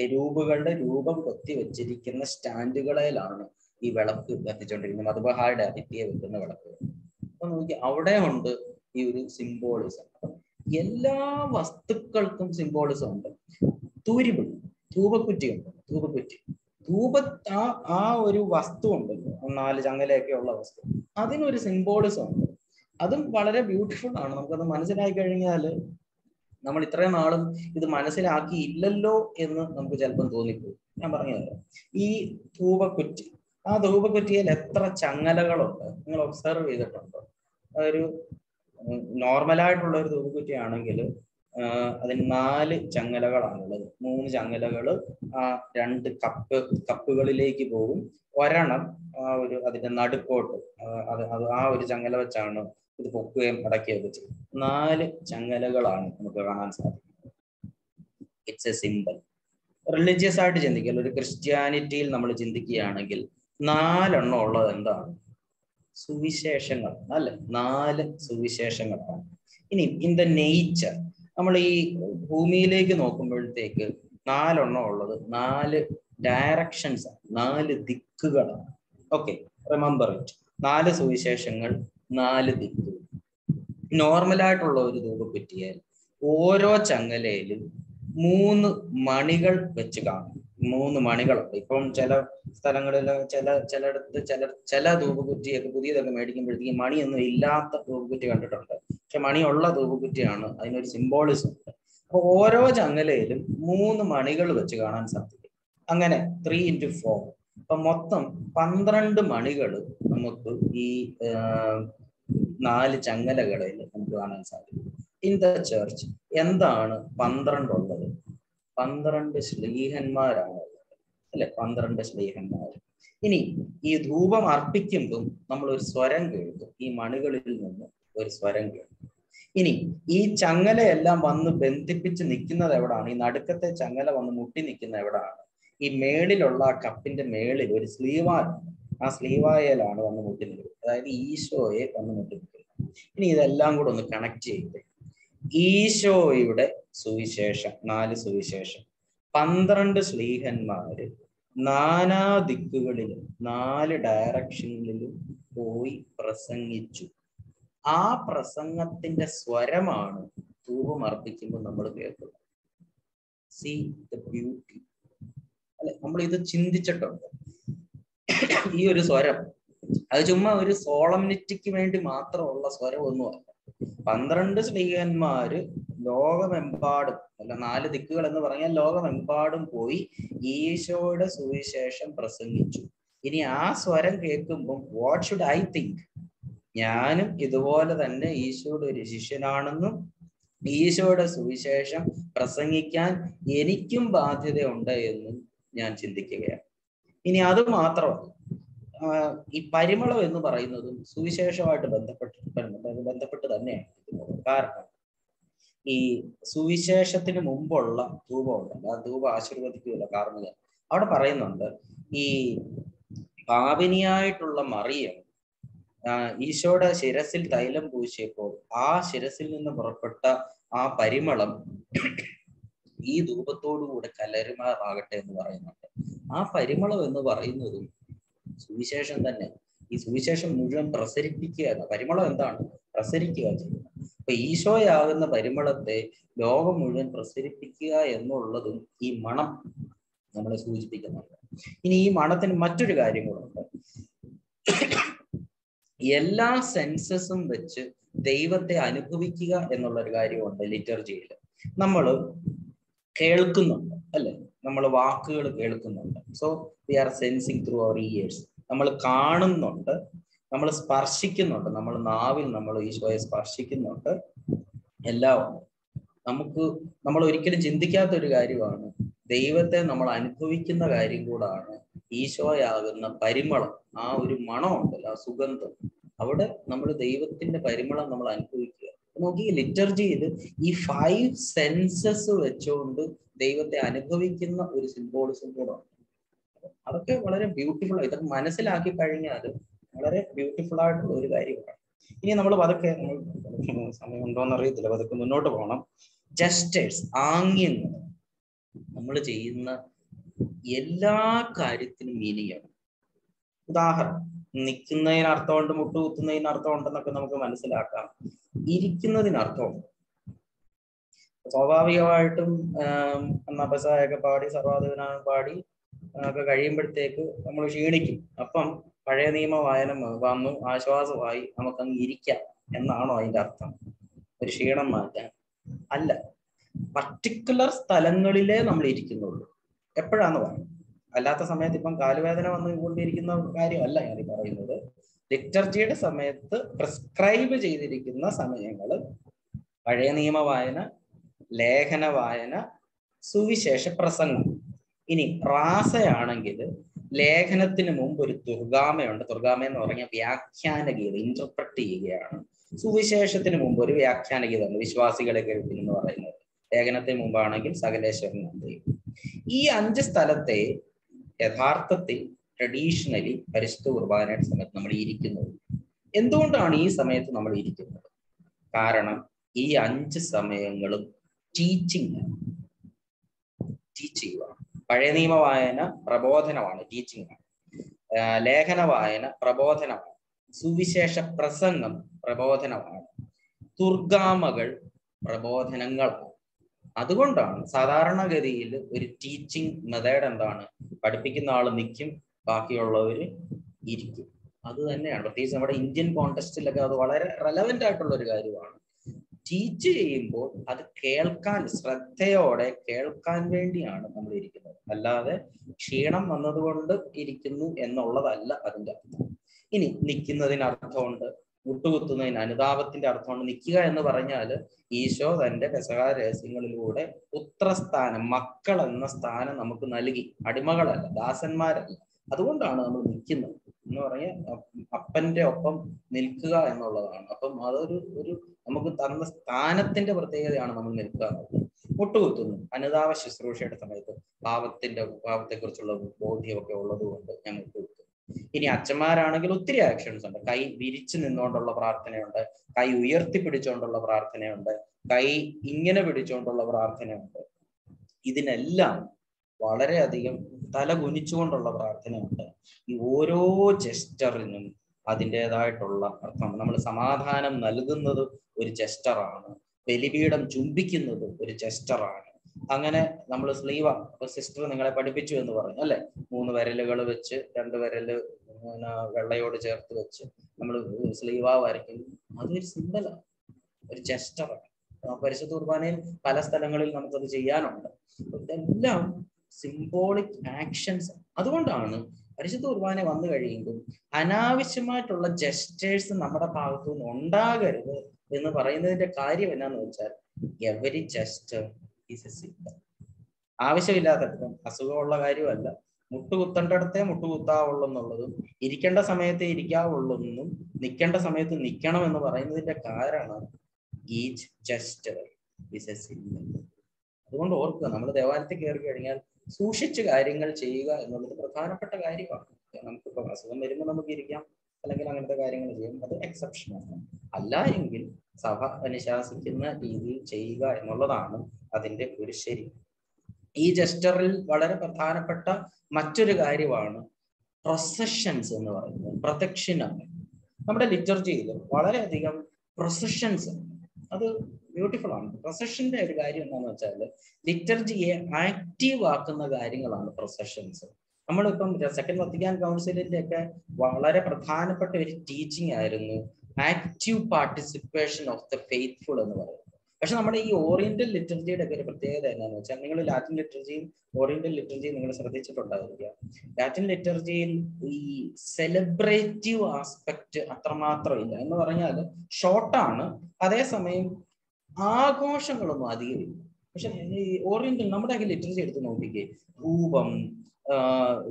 കെരൂബുകളുടെ രൂപം കൊത്തി വെച്ചിരിക്കുന്ന സ്റ്റാൻഡുകളിലാണ് ഈ വിളക്ക് കത്തിച്ചുകൊണ്ടിരിക്കുന്നത്. മദ്ബഹായുടെ അതിഥിയെ വെക്കുന്ന വിളക്കുകൾ. അപ്പൊ നോക്കി, അവിടെ ഉണ്ട് ഈ ഒരു സിംബോളിസം. എല്ലാ വസ്തുക്കൾക്കും സിംബോളിസം ഉണ്ട്. തൂരിപുണ്ട്, ധൂപക്കുറ്റിയുണ്ട്, ധൂപക്കുറ്റി, ആ ഒരു വസ്തു ഉണ്ടല്ലോ, 4 ചങ്ങലയൊക്കെ ഉള്ള വസ്തു, അതിനൊരു സിംബോളിസം ഉണ്ട്. അതും വളരെ ബ്യൂട്ടിഫുൾ ആണ്. നമുക്കത് മനസ്സിലായി കഴിഞ്ഞാൽ നമ്മൾ ഇത്രയും നാളും ഇത് മനസ്സിലാക്കിയില്ലല്ലോ എന്ന് നമുക്ക് ചിലപ്പം തോന്നിപ്പോകും. ഞാൻ പറഞ്ഞല്ലോ, ഈ ധൂപക്കുറ്റി, ആ ധൂപക്കുറ്റിയിൽ എത്ര ചങ്ങലകളുണ്ട് നിങ്ങൾ ഒബ്സർവ് ചെയ്തിട്ടുണ്ടോ? ഒരു നോർമലായിട്ടുള്ള ഒരു ധൂപക്കുറ്റി ആണെങ്കിൽ അതിന് 4 ചങ്ങലകളാണുള്ളത്. 3 ചങ്ങലകൾ ആ 2 കപ്പുകളിലേക്ക് പോകും. ഒരെണ്ണം ഒരു അതിന്റെ നടുക്കോട്ട്, അത് ആ ഒരു ചങ്ങല വെച്ചാണ് ഇത് പൊക്കുകയും അടക്കുകയൊക്കെ ചെയ്യും. 4 ചങ്ങലകളാണ് നമുക്ക് കാണാൻ സാധിക്കുന്നത്. It's A simple. റിലീജിയസ് ആയിട്ട് ചിന്തിക്കുക, ഒരു ക്രിസ്ത്യാനിറ്റിയിൽ നമ്മൾ ചിന്തിക്കുകയാണെങ്കിൽ 4 ഉള്ളത് എന്താണ്? സുവിശേഷങ്ങൾ അല്ലെ? 4 സുവിശേഷങ്ങളാണ്. ഇനി ഇൻ ദ നേച്ചർ, നമ്മൾ ഈ ഭൂമിയിലേക്ക് നോക്കുമ്പോഴത്തേക്ക് 4 ഉള്ളത് 4 ഡയറക്ഷൻസ് ആണ്, 4 ദിക്കുകളാണ്. Okay, remember it. 4 സുവിശേഷങ്ങൾ, 4 ദിക്ക്. നോർമലായിട്ടുള്ള ഒരു ധൂപക്കുറ്റിയാൽ ഓരോ ചങ്ങലയിലും 3 മണികൾ വെച്ച് കാണും. 3 മണികളുണ്ട്. ഇപ്പം ചില സ്ഥലങ്ങളിൽ ചിലയിടത്ത് ചില ധൂപക്കുറ്റിയൊക്കെ പുതിയതൊക്കെ മേടിക്കുമ്പോഴത്തേക്ക് മണിയൊന്നും ഇല്ലാത്ത ധൂപക്കുറ്റി കണ്ടിട്ടുണ്ട്. പക്ഷെ മണിയുള്ള ധൂപക്കുറ്റിയാണ്, അതിനൊരു സിംബോളിസം ഉണ്ട്. അപ്പൊ ഓരോ ചങ്ങലയിലും 3 മണികൾ വെച്ച് കാണാൻ സാധിക്കും. അങ്ങനെ 3 into 4, അപ്പൊ മൊത്തം 12 മണികൾ നമുക്ക് ഈ 4 ചങ്ങലകളിൽ നമുക്ക് കാണാൻ സാധിക്കും. ഇൻ ദ ചർച്ച് എന്താണ് 12 ഉള്ളത്? 12 സ്ലീഹന്മാരാണ് അല്ലെ, 12 സ്ലീഹന്മാർ. ഇനി ഈ ധൂപം അർപ്പിക്കുമ്പം നമ്മൾ ഒരു സ്വരം കേൾക്കും, ഈ മണികളിൽ നിന്ന് ഒരു സ്വരം കേൾക്കും. ഇനി ഈ ചങ്ങലയെല്ലാം വന്ന് ബന്ധിപ്പിച്ച് നിൽക്കുന്നത് എവിടാണ്? ഈ നടുക്കത്തെ ചങ്ങല വന്ന് മുട്ടി നിൽക്കുന്നത് എവിടാണ്? ഈ മേളിലുള്ള ആ കപ്പിന്റെ മേളിൽ ഒരു സ്ലീവായ, ആ സ്ലീവായയിലാണ് വന്ന് മുട്ടി നിൽക്കുന്നത്, അതായത് ഈശോയെ വന്ന് മുട്ടി നിൽക്കുന്നത്. ഇനി ഇതെല്ലാം കൂടെ ഒന്ന് കണക്ട് ചെയ്ത് ഈശോയുടെ സുവിശേഷം, 4 സുവിശേഷം, 12 സ്ലീഹന്മാര് നാനാ ദിക്കുകളിലും 4 ഡയറക്ഷനിലും പോയി പ്രസംഗിച്ചു. ആ പ്രസംഗത്തിന്റെ സ്വരമാണ് ധൂപം അർപ്പിക്കുമ്പോൾ നമ്മൾ കേൾക്കുന്നത്. സി ദ ബ്യൂട്ടി അല്ലെ, നമ്മൾ ഇത് ചിന്തിച്ചിട്ടുണ്ട്. ഈ ഒരു സ്വരം അത് ചുമ്മാ ഒരു സോളംനിറ്റിക്ക് വേണ്ടി മാത്രമുള്ള സ്വരം ഒന്നുമല്ല. 12 സ്ലീഹന്മാര് ലോകമെമ്പാടും അല്ല, 4 ദിക്കുകൾ എന്ന് പറഞ്ഞാൽ ലോകമെമ്പാടും പോയി ഈശോയുടെ സുവിശേഷം പ്രസംഗിച്ചു. ഇനി ആ സ്വരം കേൾക്കുമ്പോൾ വാട്ട് ഷുഡ് ഐ തിങ്ക്? ഞാനും ഇതുപോലെ തന്നെ ഈശോയുടെ ഒരു ശിഷ്യനാണെന്നും ഈശോയുടെ സുവിശേഷം പ്രസംഗിക്കാൻ എനിക്കും ബാധ്യതയുണ്ട് എന്നും ഞാൻ ചിന്തിക്കുകയാണ്. ഇനി അത് മാത്രമല്ല, ഈ പരിമളം എന്ന് പറയുന്നതും സുവിശേഷമായിട്ട് ബന്ധപ്പെട്ട് തന്നെയാണ്. കാരണം ഈ സുവിശേഷത്തിന് മുമ്പുള്ള ധൂപമുണ്ടല്ലോ, ആ ധൂപം ആശീർവദിക്കുകയല്ല കാർമികൻ. അവിടെ പറയുന്നുണ്ട് ഈ പാപിനിയായിട്ടുള്ള മറിയം ഈശോയുടെ ശിരസിൽ തൈലം പൂശിയപ്പോൾ ആ ശിരസിൽ നിന്ന് പുറപ്പെട്ട ആ പരിമളം ഈ ധൂപത്തോടുകൂടെ കലരുമാറാകട്ടെ എന്ന് പറയുന്നുണ്ട്. ആ പരിമളം എന്ന് പറയുന്നതും സുവിശേഷം തന്നെ. ഈ സുവിശേഷം മുഴുവൻ പ്രസരിപ്പിക്കുകയല്ല, പരിമളം എന്താണ് പ്രസരിക്കുക ചെയ്യുന്നത്. അപ്പൊ ഈശോയാകുന്ന പരിമളത്തെ ലോകം മുഴുവൻ പ്രസരിപ്പിക്കുക എന്നുള്ളതും ഈ മണം നമ്മളെ സൂചിപ്പിക്കുന്നുണ്ട്. ഇനി ഈ മണത്തിന് മറ്റൊരു കാര്യം കൂടെ, എല്ലാ സെൻസസും വെച്ച് ദൈവത്തെ അനുഭവിക്കുക എന്നുള്ളൊരു കാര്യമുണ്ട്. ലിറ്റർജിയിൽ നമ്മൾ കേൾക്കുന്നുണ്ട് അല്ലെ, നമ്മൾ വാക്കുകൾ കേൾക്കുന്നുണ്ട്. So we are sensing through our ears. നമ്മൾ കാണുന്നുണ്ട്, നമ്മൾ സ്പർശിക്കുന്നുണ്ട്, നമ്മൾ നാവിൽ നമ്മൾ ഈശോയെ സ്പർശിക്കുന്നുണ്ട്, എല്ലാം ഉണ്ട്. നമുക്ക് നമ്മൾ ഒരിക്കലും ചിന്തിക്കാത്തൊരു കാര്യമാണ്, ദൈവത്തെ നമ്മൾ അനുഭവിക്കുന്ന കാര്യം കൂടാണ് ഈശോയാകുന്ന പരിമളം. ആ ഒരു മണം ഉണ്ടല്ലോ, ആ സുഗന്ധം, അവിടെ നമ്മൾ ദൈവത്തിന്റെ പരിമളം നമ്മൾ അനുഭവിക്കുക. നോക്കി ലിറ്റർജിയിൽ ഈ 5 സെൻസസ് വെച്ചുകൊണ്ട് ദൈവത്തെ അനുഭവിക്കുന്ന ഒരു സിംബോളിസം കൂടെ ഉണ്ട്. അതൊക്കെ വളരെ ബ്യൂട്ടിഫുൾ. ഇതൊക്കെ മനസ്സിലാക്കി കഴിഞ്ഞാൽ വളരെ ബ്യൂട്ടിഫുൾ ആയിട്ടുള്ള ഒരു കാര്യമാണ്. ഇനി നമ്മൾ പതുക്കെ, സമയം ഉണ്ടോന്ന് അറിയത്തില്ല, പതുക്കെ മുന്നോട്ട് പോകണം. ജസ്റ്റേഴ്സ്, ആംഗ്യങ്ങൾ, നമ്മൾ ചെയ്യുന്ന എല്ലാ കാര്യത്തിനും മീനിങ് ആണ്. ഉദാഹരണം, നിൽക്കുന്നതിന് അർത്ഥമുണ്ട്, മുട്ടുകുത്തുന്നതിന് അർത്ഥം ഉണ്ടെന്നൊക്കെ നമുക്ക് മനസ്സിലാക്കാം. ഇരിക്കുന്നതിന് അർത്ഥമുണ്ട്. സ്വാഭാവികമായിട്ടും അന്നാപസായൊക്കെ പാടി സർവാധുവിനാമം പാടി ഒക്കെ കഴിയുമ്പോഴത്തേക്ക് നമ്മൾ ക്ഷീണിക്കും. അപ്പം പഴയ നിയമ വായന വന്നു, ആശ്വാസമായി, നമുക്കങ്ങ് ഇരിക്കാം എന്നാണോ അതിൻ്റെ അർത്ഥം? ഒരു ക്ഷീണം മാറ്റാൻ അല്ല, പർട്ടിക്കുലർ സ്ഥലങ്ങളിലേ നമ്മൾ ഇരിക്കുന്നുള്ളൂ. എപ്പോഴാന്ന് പറയും, അല്ലാത്ത സമയത്ത് ഇപ്പം കാലുവേദന വന്നുകൊണ്ടിരിക്കുന്ന കാര്യമല്ല ഞാൻ പറയുന്നത്. ലിറ്റർജിയുടെ സമയത്ത് പ്രിസ്ക്രൈബ് ചെയ്തിരിക്കുന്ന സമയങ്ങൾ പഴയ നിയമ വായന, ലേഖന വായന, സുവിശേഷ പ്രസംഗം. ഇനി റാസയാണെങ്കിൽ ലേഖനത്തിന് മുമ്പ് ഒരു തുർഗാമയുണ്ട്. തുർഗാമ എന്ന് പറഞ്ഞാൽ വ്യാഖ്യാനഗീത, ഇന്റർപ്രറ്റ് ചെയ്യുകയാണ്. സുവിശേഷത്തിന് മുമ്പ് ഒരു വ്യാഖ്യാനഗീത ഉണ്ട്, വിശ്വാസികളെ കേൾപ്പിൻ എന്ന് പറയുന്നത്. ലേഖനത്തിന് മുമ്പാണെങ്കിൽ സകലേശ്വരൻ നന്ദി. ഈ 5 സ്ഥലത്തെ യഥാർത്ഥത്തിൽ ട്രഡീഷണലി പരിശുദ്ധ കുർബാനയുടെ സമയത്ത് നമ്മൾ ഇരിക്കുന്നത്. എന്തുകൊണ്ടാണ് ഈ സമയത്ത് നമ്മൾ ഇരിക്കുന്നത്? കാരണം ഈ 5 സമയങ്ങളും ടീച്ചിങ് ആണ്. പഴയ നിയമ വായന പ്രബോധനമാണ്, ടീച്ചിങ് ആണ്. ലേഖന വായന പ്രബോധനമാണ്. സുവിശേഷ പ്രസംഗം പ്രബോധനമാണ്. തുർഗാമകൾ പ്രബോധനങ്ങളാണ്. അതുകൊണ്ടാണ് സാധാരണഗതിയിൽ ഒരു ടീച്ചിങ് മെത്തേഡ് എന്താണ്? പഠിപ്പിക്കുന്ന ആൾ നിൽക്കും, ബാക്കിയുള്ളവർ ഇരിക്കും. അത് തന്നെയാണ് പ്രത്യേകിച്ച് നമ്മുടെ ഇന്ത്യൻ കോണ്ടെക്സ്റ്റിലൊക്കെ അത് വളരെ റെലവെന്റ് ആയിട്ടുള്ള ഒരു കാര്യമാണ്. ടീച്ച് ചെയ്യുമ്പോൾ അത് കേൾക്കാൻ ശ്രദ്ധയോടെ കേൾക്കാൻ വേണ്ടിയാണ് നമ്മൾ ഇരിക്കുന്നത്, അല്ലാതെ ക്ഷീണം വന്നതുകൊണ്ട് ഇരിക്കുന്നു എന്നുള്ളതല്ല അതിൻ്റെ അർത്ഥം. ഇനി നിൽക്കുന്നതിന് അർത്ഥമുണ്ട്, മുട്ടുകുത്തുന്നതിന് അനുതാപത്തിന്റെ അർത്ഥമാണ് നിൽക്കുക എന്ന് പറഞ്ഞാൽ ഈശോ തന്റെ പെസഹാ രഹസ്യങ്ങളിലൂടെ പുത്രസ്ഥാനം, മക്കൾ എന്ന സ്ഥാനം നമുക്ക് നൽകി. അടിമകളല്ല, ദാസന്മാരല്ല. അതുകൊണ്ടാണ് നമ്മൾ നിൽക്കുന്നത് എന്ന് പറഞ്ഞാൽ അപ്പന്റെ ഒപ്പം നിൽക്കുക എന്നുള്ളതാണ്. അപ്പം അതൊരു നമുക്ക് തന്ന സ്ഥാനത്തിന്റെ പ്രത്യേകതയാണ് നമ്മൾ നിൽക്കുക എന്നുള്ളത്. മുട്ടുകുത്തുന്നു അനുതാപ ശുശ്രൂഷയുടെ സമയത്ത് പാപത്തെക്കുറിച്ചുള്ള ബോധ്യമൊക്കെ ഉള്ളതുകൊണ്ട് ഞാൻ മുട്ടുകുത്തുന്നു. ഇനി അച്ഛന്മാരാണെങ്കിൽ ഒത്തിരി ആക്ഷൻസ് ഉണ്ട്. കൈ വിരിച്ചു നിന്നുകൊണ്ടുള്ള പ്രാർത്ഥനയുണ്ട്, കൈ ഉയർത്തിപ്പിടിച്ചുകൊണ്ടുള്ള പ്രാർത്ഥനയുണ്ട്, കൈ ഇങ്ങനെ പിടിച്ചുകൊണ്ടുള്ള പ്രാർത്ഥനയുണ്ട്. ഇതിനെല്ലാം വളരെയധികം തല കുനിച്ചുകൊണ്ടുള്ള പ്രാർത്ഥനയുണ്ട്. ഈ ഓരോ ജെസ്റ്ററിനും അതിൻ്റെതായിട്ടുള്ള അർത്ഥമാണ്. നമ്മൾ സമാധാനം നൽകുന്നത് ഒരു ജെസ്റ്ററാണ്, ബലിപീഠം ചുംബിക്കുന്നത് ഒരു ജെസ്റ്ററാണ്. അങ്ങനെ നമ്മൾ സ്ലീവ, അപ്പൊ സിസ്റ്റർ നിങ്ങളെ പഠിപ്പിച്ചു എന്ന് പറഞ്ഞു അല്ലെ, 3 വിരലുകൾ വെച്ച് 2 വിരല് വെള്ളയോട് ചേർത്ത് വെച്ച് നമ്മൾ സ്ലീവ വരയ്ക്കും. അതൊരു സിമ്പലാണ്, ഒരു ജെസ്റ്ററാണ്. പരിശുദ്ധ കുർബാനയിൽ പല സ്ഥലങ്ങളിൽ നമുക്കത് ചെയ്യാനുണ്ട്. ഇതെല്ലാം സിംബോളിക് ആക്ഷൻസ്. അതുകൊണ്ടാണ് പരിശുദ്ധ കുർബാന വന്നു കഴിയുമ്പോൾ അനാവശ്യമായിട്ടുള്ള ജെസ്റ്റേഴ്സ് നമ്മുടെ ഭാഗത്തു നിന്ന് ഉണ്ടാകരുത് എന്ന് പറയുന്നതിന്റെ കാര്യം എന്നാന്ന് വെച്ചാൽ every gesture is a symbol. ആവശ്യമില്ലാത്തടത്തും, അസുഖമുള്ള കാര്യമല്ല, മുട്ടുകുത്തേണ്ടടത്തെ മുട്ടുകുത്താവുള്ളൂ എന്നുള്ളതും ഇരിക്കേണ്ട സമയത്ത് ഇരിക്കാവുള്ളൂ എന്നും നിൽക്കേണ്ട സമയത്ത് നിൽക്കണം എന്ന് പറയുന്നതിന്റെ കാരണം each gesture is a symbol. അതുകൊണ്ട് ഓർക്കുക, നമ്മൾ ദേവാലയത്തിൽ കയറി കഴിഞ്ഞാൽ സൂക്ഷിച്ച് കാര്യങ്ങൾ ചെയ്യുക എന്നുള്ളത് പ്രധാനപ്പെട്ട കാര്യമാണ്. നമുക്കിപ്പോൾ അസുഖം വരുമ്പോൾ നമുക്ക് ഇരിക്കാം, അല്ലെങ്കിൽ അങ്ങനത്തെ കാര്യങ്ങൾ ചെയ്യാം, അത് എക്സെപ്ഷനാണ്. അല്ല എങ്കിൽ സഭ അനുശാസിക്കുന്ന രീതിയിൽ ചെയ്യുക എന്നുള്ളതാണ് അതിൻ്റെ ഒരു ശരി. ഈ ജെസ്റ്ററിൽ വളരെ പ്രധാനപ്പെട്ട മറ്റൊരു കാര്യമാണ് പ്രൊസഷൻസ് എന്ന് പറയുന്നത്, പ്രദക്ഷിണങ്ങൾ. നമ്മുടെ ലിറ്റർജിയിൽ വളരെയധികം പ്രൊസഷൻസ് ഉണ്ട്. അത് ബ്യൂട്ടിഫുൾ ആണ്. പ്രൊസഷന്റെ ഒരു കാര്യം എന്താണെന്ന് വെച്ചാൽ ലിറ്റർജിയെ ആക്റ്റീവ് ആക്കുന്ന കാര്യങ്ങളാണ് പ്രൊസഷൻസ്. നമ്മളിപ്പം സെക്കൻഡ് വത്തിക്കാൻ കൗൺസിലിന്റെ ഒക്കെ വളരെ പ്രധാനപ്പെട്ട ഒരു ടീച്ചിങ് ആയിരുന്നു active participation of the faithful എന്ന് പറയുന്നത്. പക്ഷെ നമ്മുടെ ഈ ഓറിയന്റൽ ലിറ്റർജിയുടെ ഒക്കെ ഒരു പ്രത്യേകത എന്താണെന്ന് വെച്ചാൽ, നിങ്ങൾ ലാറ്റിൻ ലിറ്റർജിയും ഓറിയന്റൽ ലിറ്റർജിയും നിങ്ങൾ ശ്രദ്ധിച്ചിട്ടുണ്ടായിരിക്കുക, ലാറ്റിൻ ലിറ്റർജിയിൽ ഈ സെലിബ്രേറ്റീവ് ആസ്പെക്ട് അത്രമാത്രം ഇല്ല. എന്ന് പറഞ്ഞാൽ ഷോർട്ടാണ്, അതേസമയം ആഘോഷങ്ങളൊന്നും അധികമില്ല. പക്ഷെ ഈ ഓറിയന്റൽ നമ്മുടെയൊക്കെ ലിറ്റർജി എടുത്ത് നോക്കിക്കേ, ധൂപം,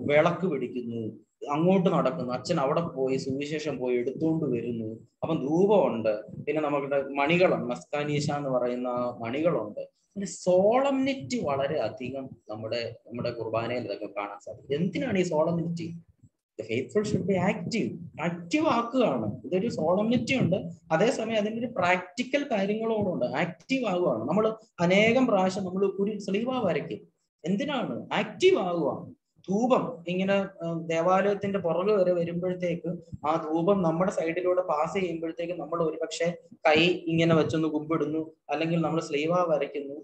വിളക്ക് പിടിക്കുന്നു, അങ്ങോട്ട് നടക്കുന്നു, അച്ഛൻ അവിടെ പോയി സുവിശേഷം പോയി എടുത്തുകൊണ്ട് വരുന്നു, അപ്പം ധൂപമുണ്ട്, പിന്നെ നമ്മുടെ മണികളുണ്ട്, മസ്കാനീശ എന്ന് പറയുന്ന മണികളുണ്ട്. പിന്നെ സോളംനിറ്റി വളരെ അധികം നമ്മുടെ കുർബാനയിൽ ഇതൊക്കെ കാണാൻ സാധിക്കും. എന്തിനാണ് ഈ solemnity? The faithful should be active. Active ആക്കുകയാണ്. ഇതൊരു സോളംനിറ്റി ഉണ്ട്, അതേസമയം അതിൻ്റെ ഒരു പ്രാക്ടിക്കൽ കാര്യങ്ങളോടുണ്ട്. ആക്റ്റീവ് ആകുകയാണ്. നമ്മൾ അനേകം പ്രാവശ്യം നമ്മൾ ഒരു സ്ലീവ വരയ്ക്കും. എന്തിനാണ്? ആക്റ്റീവ് ആകുകയാണ്. ധൂപം ഇങ്ങനെ ദേവാലയത്തിന്റെ പുറകെ വരെ വരുമ്പോഴത്തേക്ക് ആ ധൂപം നമ്മുടെ സൈഡിലൂടെ പാസ് ചെയ്യുമ്പോഴത്തേക്ക് നമ്മൾ ഒരുപക്ഷെ കൈ ഇങ്ങനെ വെച്ചൊന്ന് കുമ്പിടുന്നു, അല്ലെങ്കിൽ നമ്മൾ സ്ലീവ വരയ്ക്കുന്നു.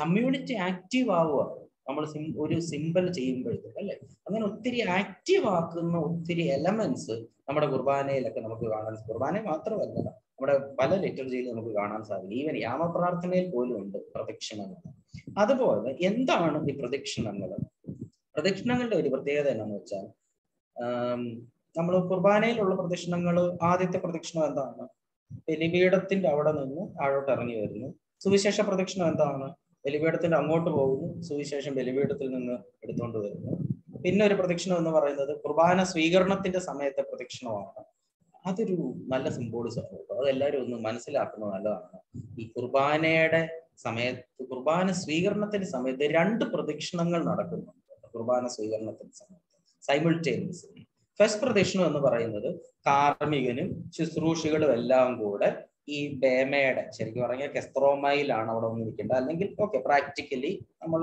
കമ്മ്യൂണിറ്റി ആക്റ്റീവ് ആവുക നമ്മൾ ഒരു സിംബൽ ചെയ്യുമ്പോഴത്തേക്ക് അല്ലെ. അങ്ങനെ ഒത്തിരി ആക്റ്റീവ് ആക്കുന്ന ഒത്തിരി എലമെന്റ്സ് നമ്മുടെ കുർബാനയിലൊക്കെ നമുക്ക് കാണാൻ, കുർബാന മാത്രമല്ല നമ്മുടെ പല ലിറ്റർജിയിലും നമുക്ക് കാണാൻ സാധിക്കും. ഈവൻ യാമപ്രാർത്ഥനയിൽ പോലും ഉണ്ട് പ്രദക്ഷിണങ്ങൾ. അതുപോലെ എന്താണ് ഈ പ്രദക്ഷിണങ്ങൾ? പ്രദക്ഷിണങ്ങളുടെ ഒരു പ്രത്യേകത എന്താണെന്ന് വെച്ചാൽ, നമ്മൾ കുർബാനയിലുള്ള പ്രദക്ഷിണങ്ങൾ, ആദ്യത്തെ പ്രദക്ഷിണം എന്താണ്? ബലിപീഠത്തിന്റെ അവിടെ നിന്ന് താഴോട്ട് ഇറങ്ങി വരുന്നു. സുവിശേഷ പ്രദക്ഷിണം എന്താണ്? ബലിപീഠത്തിന്റെ അങ്ങോട്ട് പോകുന്നു, സുവിശേഷം ബലിപീഠത്തിൽ നിന്ന് എടുത്തുകൊണ്ട് വരുന്നു. പിന്നെ ഒരു പ്രദക്ഷിണം എന്ന് പറയുന്നത് കുർബാന സ്വീകരണത്തിന്റെ സമയത്തെ പ്രദക്ഷിണമാണ്. അതൊരു നല്ല സിംബോളിസം. അതെല്ലാവരും ഒന്ന് മനസ്സിലാക്കുന്നത് നല്ലതാണ്. ഈ കുർബാനയുടെ സമയത്ത്, കുർബാന സ്വീകരണത്തിന്റെ സമയത്ത് 2 പ്രദക്ഷിണങ്ങൾ നടക്കുന്നുണ്ട്. കുർബാന സ്വീകരണത്തിന്റെ സമയത്ത് സൈമിൾട്ടേനിയസ് ഫസ്റ്റ് പ്രദക്ഷിണം എന്ന് പറയുന്നത് കാർമ്മികനും ശുശ്രൂഷകളും എല്ലാം കൂടെ ഈ ബേമയുടെ, ശരിക്കും പറഞ്ഞാൽ കെസ്ത്രോമയിലാണ് അവിടെ വന്ന് നിൽക്കേണ്ടത്, അല്ലെങ്കിൽ ഓക്കെ പ്രാക്ടിക്കലി നമ്മൾ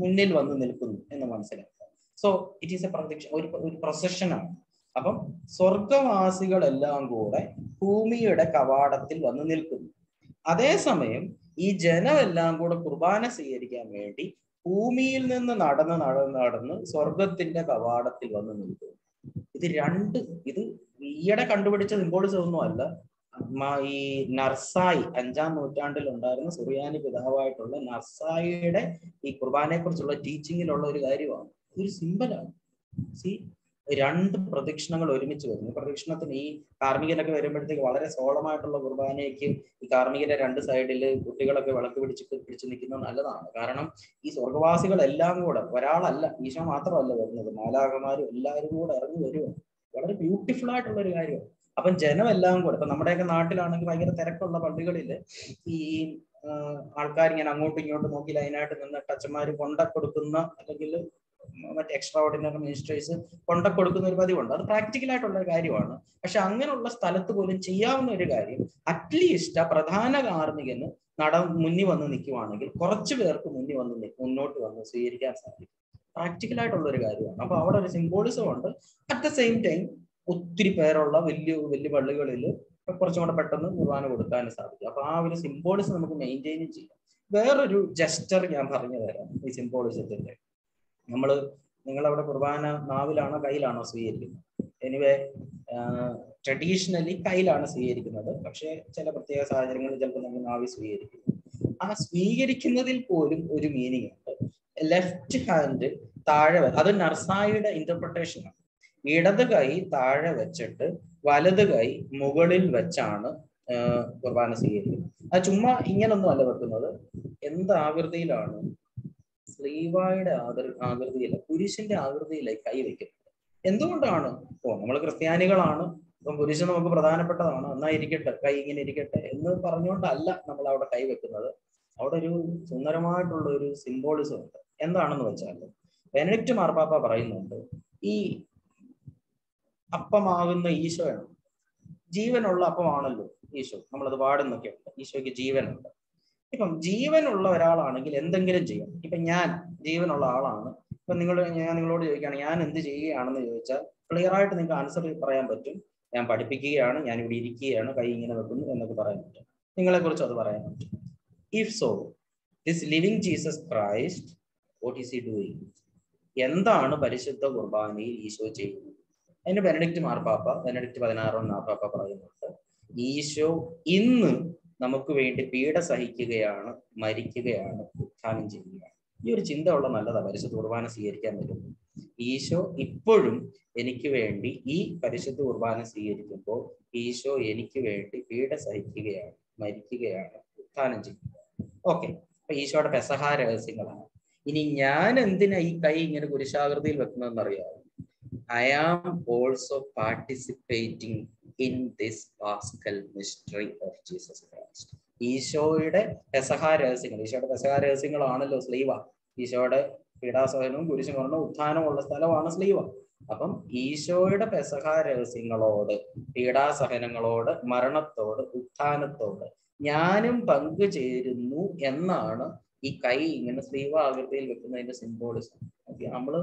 മുന്നിൽ വന്ന് നിൽക്കുന്നു എന്ന് മനസ്സിലാക്കുക. So it is a production, ഒരു പ്രൊസഷനാണ്. അപ്പം സ്വർഗവാസികളെല്ലാം കൂടെ ഭൂമിയുടെ കവാടത്തിൽ വന്ന് നിൽക്കുന്നു. അതേസമയം ഈ ജനമെല്ലാം കൂടെ കുർബാന സ്വീകരിക്കാൻ വേണ്ടി ഭൂമിയിൽ നിന്ന് നടന്ന് നടന്ന് നടന്ന് സ്വർഗത്തിന്റെ കവാടത്തിൽ വന്ന് നിൽക്കുന്നു. ഇത് ഈയിടെ കണ്ടുപിടിച്ച സിംബോളിസം ഒന്നും അല്ല. ഈ നർസായി 5-ാം നൂറ്റാണ്ടിൽ ഉണ്ടായിരുന്ന സുറിയാനി പിതാവായിട്ടുള്ള നർസായിയുടെ ഈ കുർബാനയെ കുറിച്ചുള്ള ടീച്ചിങ്ങിലുള്ള ഒരു കാര്യമാണ്. ഇതൊരു സിംബലാണ്. സി രണ്ട് പ്രദക്ഷിണങ്ങൾ ഒരുമിച്ച് വരുന്നു. പ്രദക്ഷിണത്തിന് ഈ കാർമികനൊക്കെ വരുമ്പോഴത്തേക്ക് വളരെ സോളമായിട്ടുള്ള കുർബാനയ്ക്ക് ഈ കാർമികന്റെ രണ്ട് സൈഡിൽ കുട്ടികളൊക്കെ വിളക്ക് പിടിച്ച് നിൽക്കുന്നത് നല്ലതാണ്. കാരണം ഈ സ്വർഗവാസികളെല്ലാം കൂടെ ഒരാളല്ല, ഈശോ മാത്രമല്ല വരുന്നത്, മാലാഖമാരും എല്ലാവരും കൂടെ ഇറങ്ങി വരുവാണ്. വളരെ ബ്യൂട്ടിഫുൾ ആയിട്ടുള്ള ഒരു കാര്യമാണ്. അപ്പം ജനം എല്ലാം കൂടെ, ഇപ്പൊ നമ്മുടെയൊക്കെ നാട്ടിലാണെങ്കിൽ ഭയങ്കര തിരക്കുള്ള പള്ളികളിൽ ഈ ആൾക്കാർ ഇങ്ങനെ അങ്ങോട്ടും ഇങ്ങോട്ടും നോക്കി ലൈനായിട്ട് നിന്ന് ടച്ചന്മാര് കൊണ്ട കൊടുക്കുന്ന അല്ലെങ്കിൽ മറ്റ് എക്സ്ട്രാ ഓർഡിനറി മിനിസ്റ്റേഴ്സ് കൊണ്ട കൊടുക്കുന്ന ഒരു പതിവുണ്ട്. അത് പ്രാക്ടിക്കൽ ആയിട്ടുള്ള ഒരു കാര്യമാണ്. പക്ഷെ അങ്ങനെയുള്ള സ്ഥലത്ത് പോലും ചെയ്യാവുന്ന ഒരു കാര്യം, അറ്റ്ലീസ്റ്റ് ആ പ്രധാന കാർമികന് മുന്നിൽ വന്ന് നിൽക്കുവാണെങ്കിൽ കുറച്ചു പേർക്ക് മുന്നോട്ട് വന്ന് സ്വീകരിക്കാൻ സാധിക്കും. പ്രാക്ടിക്കൽ ആയിട്ടുള്ള ഒരു കാര്യമാണ്. അപ്പൊ അവിടെ ഒരു സിംബോളിസം ഉണ്ട്. അറ്റ് ദ സെയിം ടൈം ഒത്തിരി പേരുള്ള വലിയ വലിയ പള്ളികളിൽ കുറച്ചും കൂടെ പെട്ടെന്ന് കുർബാന കൊടുക്കാനും സാധിക്കും. അപ്പൊ ആ ഒരു സിംബോളിസം നമുക്ക് മെയിൻറ്റെയിൻ ചെയ്യാം. വേറൊരു ജസ്റ്റർ ഞാൻ പറഞ്ഞു തരാം ഈ സിംബോളിസത്തിന്റെ. നിങ്ങളവിടെ കുർബാന നാവിലാണോ കയ്യിലാണോ സ്വീകരിക്കുന്നത്? എനിവേ ട്രഡീഷണലി കയ്യിലാണ് സ്വീകരിക്കുന്നത്. പക്ഷെ ചില പ്രത്യേക സാഹചര്യങ്ങളിൽ ചിലപ്പോൾ നമ്മൾ നാവി സ്വീകരിക്കുന്നു. ആ സ്വീകരിക്കുന്നതിൽ പോലും ഒരു മീനിങ് ഉണ്ട്. ലെഫ്റ്റ് ഹാൻഡ് താഴെ, അത് നർസായിയുടെ ഇന്റർപ്രിട്ടേഷൻ ആണ്. ഇടത് കൈ താഴെ വെച്ചിട്ട് വലത് കൈ മുകളിൽ വെച്ചാണ് കുർബാന സ്വീകരിക്കുന്നത്. അത് ചുമ്മാ ഇങ്ങനൊന്നും അല്ല വെക്കുന്നത്. എന്ത് ആകൃതിയിലാണ്? സ്ലീവായുടെ ആകൃതിയില്ല, പുരുഷന്റെ ആകൃതിയിലായി കൈ വെക്കുന്നത്. എന്തുകൊണ്ടാണ്? നമ്മൾ ക്രിസ്ത്യാനികളാണ്, ഇപ്പം പുരുഷൻ നമുക്ക് പ്രധാനപ്പെട്ടതാണ്, എന്നായിരിക്കട്ടെ കൈ ഇങ്ങനെ ഇരിക്കട്ടെ എന്ന് പറഞ്ഞുകൊണ്ടല്ല നമ്മൾ അവിടെ കൈ വെക്കുന്നത്. അവിടെ ഒരു സുന്ദരമായിട്ടുള്ള ഒരു സിംബോളിസം ഉണ്ട്. എന്താണെന്ന് വെച്ചാൽ ബെനഡിക്റ്റ് മാർപ്പാപ്പ പറയുന്നുണ്ട്, ഈ അപ്പമാകുന്ന ഈശോയാണ്, ജീവനുള്ള അപ്പമാണല്ലോ ഈശോ, നമ്മളത് പാടുന്നൊക്കെ ഉണ്ട്, ഈശോയ്ക്ക് ജീവനുണ്ട്. ഇപ്പം ജീവനുള്ള ഒരാളാണെങ്കിൽ എന്തെങ്കിലും ചെയ്യും. ഇപ്പൊ ഞാൻ ജീവനുള്ള ആളാണ്, ഇപ്പൊ ഞാൻ നിങ്ങളോട് ചോദിക്കുകയാണ് ഞാൻ എന്ത് ചെയ്യുകയാണെന്ന് ചോദിച്ചാൽ ക്ലിയർ ആയിട്ട് നിങ്ങൾക്ക് ആൻസർ പറയാൻ പറ്റും. ഞാൻ പഠിപ്പിക്കുകയാണ്, ഞാൻ ഇവിടെ ഇരിക്കുകയാണ്, കൈ ഇങ്ങനെ വെക്കുന്നു എന്നൊക്കെ പറയാൻ പറ്റും. നിങ്ങളെ കുറിച്ച് അത് പറയാൻ പറ്റും. If so this living Jesus Christ what is he doing? എന്താണ് പരിശുദ്ധ കുർബാനയിൽ ഈശോ ചെയ്യുന്നത്? അതിന് ബെനഡിക്റ്റ് മാർപ്പാപ്പ, ബെനഡിക്റ്റ് 16 മാർപ്പാപ്പ പറയുന്നുണ്ട്, ഈശോ ഇന്ന് നമുക്ക് വേണ്ടി പീഡ സഹിക്കുകയാണ്, മരിക്കുകയാണ്, ഉത്ഥാനം ചെയ്യുകയാണ്. ഈ ഒരു ചിന്ത ഉള്ള നല്ലതാണ് പരിശുദ്ധ കുർബാന സ്വീകരിക്കാൻ പറ്റുന്നത്. ഈശോ ഇപ്പോഴും എനിക്ക് വേണ്ടി, ഈ പരിശുദ്ധ കുർബാന സ്വീകരിക്കുമ്പോൾ ഈശോ എനിക്ക് വേണ്ടി പീഡ സഹിക്കുകയാണ്, മരിക്കുകയാണ്, ഉത്ഥാനം ചെയ്യുകയാണ്. ഓക്കെ, അപ്പൊ ഈശോയുടെ പെസഹാ രഹസ്യങ്ങളാണ്. ഇനി ഞാൻ എന്തിനാ ഈ കൈ ഇങ്ങനെ കുരിശാകൃതിയിൽ വെക്കുന്നതെന്ന് അറിയാമോ? I am also participating in this Paschal mystery of Jesus Christ. ഈശോയുടെ പെസഹാ രഹസ്യങ്ങളാണല്ലോ സ്ലീവ. ഈശോയുടെ പീഡാസഹനവും കുരിശുമരണവും ഉത്ഥാനമുള്ള സ്ഥലമാണ് സ്ലീവ. അപ്പം ഈശോയുടെ പെസഹാ രഹസ്യങ്ങളോട്, പീഡാസഹനങ്ങളോട്, മരണത്തോട്, ഉത്ഥാനത്തോട് ഞാനും പങ്കു ചേരുന്നു എന്നാണ് ഈ കൈ ഇങ്ങനെ സ്ലീവ ആകൃതിയിൽ വെക്കുന്നതിന്റെ സിംബോളിസം. നമ്മൾ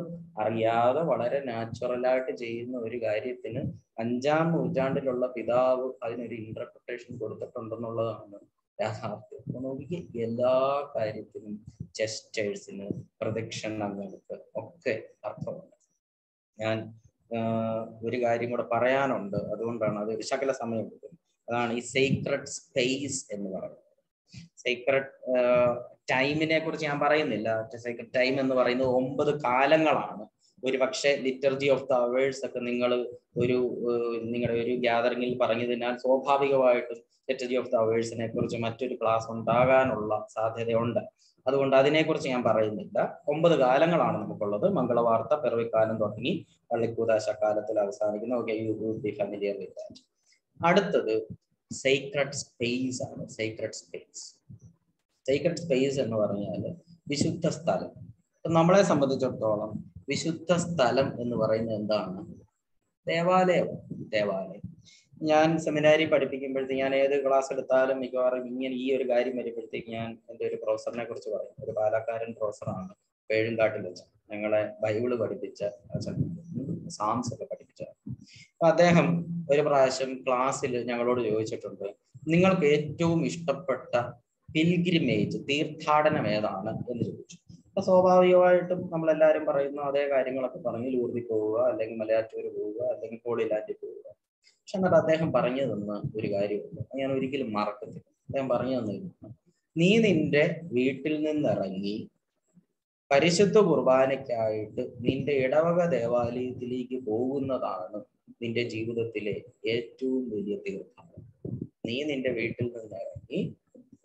അറിയാതെ വളരെ നാച്ചുറലായിട്ട് ചെയ്യുന്ന ഒരു കാര്യത്തിന് 5-ാം നൂറ്റാണ്ടിലുള്ള പിതാവ് അതിനൊരു ഇന്റർപ്രിട്ടേഷൻ കൊടുത്തിട്ടുണ്ടെന്നുള്ളതാണ് യാഥാർത്ഥ്യം. അപ്പൊ നോക്കി എല്ലാ കാര്യത്തിനും, ജെസ്റ്റേഴ്സിന്, പ്രദക്ഷിണങ്ങൾക്ക് ഒക്കെ അർത്ഥമുണ്ട്. ഞാൻ ഒരു കാര്യം കൂടെ പറയാനുണ്ട്, അതുകൊണ്ടാണ് അതൊരു ശകല സമയം എടുക്കുന്നത്. അതാണ് ഈ സേക്രഡ് സ്പേസ് എന്ന് പറയുന്നത്. സേക്രഡ് ടൈമിനെ കുറിച്ച് ഞാൻ പറയുന്നില്ല. സേക്രഡ് ടൈം എന്ന് പറയുന്നത് 9 കാലങ്ങളാണ്. ഒരു പക്ഷെ ലിറ്റർജി ഓഫ് ദ അവേഴ്സ് ഒക്കെ നിങ്ങൾ നിങ്ങളുടെ ഒരു ഗ്യാതറിംഗിൽ പറഞ്ഞതിനാൽ സ്വാഭാവികമായിട്ടും ലിറ്റർജി ഓഫ് ദ അവേഴ്സിനെ കുറിച്ച് മറ്റൊരു ക്ലാസ് ഉണ്ടാകാനുള്ള സാധ്യതയുണ്ട്. അതുകൊണ്ട് അതിനെക്കുറിച്ച് ഞാൻ പറയുന്നില്ല. 9 കാലങ്ങളാണ് നമുക്കുള്ളത്. മംഗളവാർത്ത, പിറവിക്കാലം തുടങ്ങി പള്ളിക്കൂതാശക്കാലത്തിൽ അവസാനിക്കുന്ന, okay, you would be familiar with that. അടുത്തത് സേക്രഡ് സ്പേസ് ആണ്. സേക്രഡ് സ്പേസ് എന്ന് പറഞ്ഞാൽ വിശുദ്ധ സ്ഥലം. ഇപ്പൊ നമ്മളെ സംബന്ധിച്ചിടത്തോളം വിശുദ്ധ സ്ഥലം എന്ന് പറയുന്നത് എന്താണ്? ദേവാലയം. ഞാൻ സെമിനാരി പഠിപ്പിക്കുമ്പോഴത്തേക്ക്, ഞാൻ ഏത് ക്ലാസ് എടുത്താലും മിക്കവാറും ഇങ്ങനെ ഈ ഒരു കാര്യം വരുമ്പോഴത്തേക്ക് ഞാൻ എൻ്റെ ഒരു പ്രൊഫസറിനെ കുറിച്ച് പറയും. ഒരു പാലക്കാരൻ പ്രൊഫസറാണ്, പേഴുംകാട്ടിൽ വെച്ച, ഞങ്ങളെ ബൈബിള് പഠിപ്പിച്ച, സാംസ് ഒക്കെ പഠിപ്പിച്ച. അപ്പൊ അദ്ദേഹം ഒരു പ്രാവശ്യം ക്ലാസ്സിൽ ഞങ്ങളോട് ചോദിച്ചിട്ടുണ്ട്, നിങ്ങൾക്ക് ഏറ്റവും ഇഷ്ടപ്പെട്ട പിൽഗ്രിമേജ്, തീർത്ഥാടനം ഏതാണ് എന്ന് ചോദിച്ചു. അപ്പൊ സ്വാഭാവികമായിട്ടും നമ്മളെല്ലാവരും പറയുന്നു അതേ കാര്യങ്ങളൊക്കെ പറഞ്ഞു, ലൂർദിൽ പോവുക, അല്ലെങ്കിൽ മലയാറ്റൂർ പോവുക, അല്ലെങ്കിൽ കോളിലാൻഡിൽ പോവുക. പക്ഷെ എന്നിട്ട് അദ്ദേഹം പറഞ്ഞു തന്ന ഒരു കാര്യമുണ്ട്, ഞാൻ ഒരിക്കലും മറക്കത്തില്ല. അദ്ദേഹം പറഞ്ഞു തന്നിരുന്നു, നീ നിന്റെ വീട്ടിൽ നിന്നിറങ്ങി പരിശുദ്ധ കുർബാനയ്ക്കായിട്ട് നിന്റെ ഇടവക ദേവാലയത്തിലേക്ക് പോകുന്നതാണ് നിന്റെ ജീവിതത്തിലെ ഏറ്റവും വലിയ തീർത്ഥാടനം. നീ നിന്റെ വീട്ടിൽ നിന്നിറങ്ങി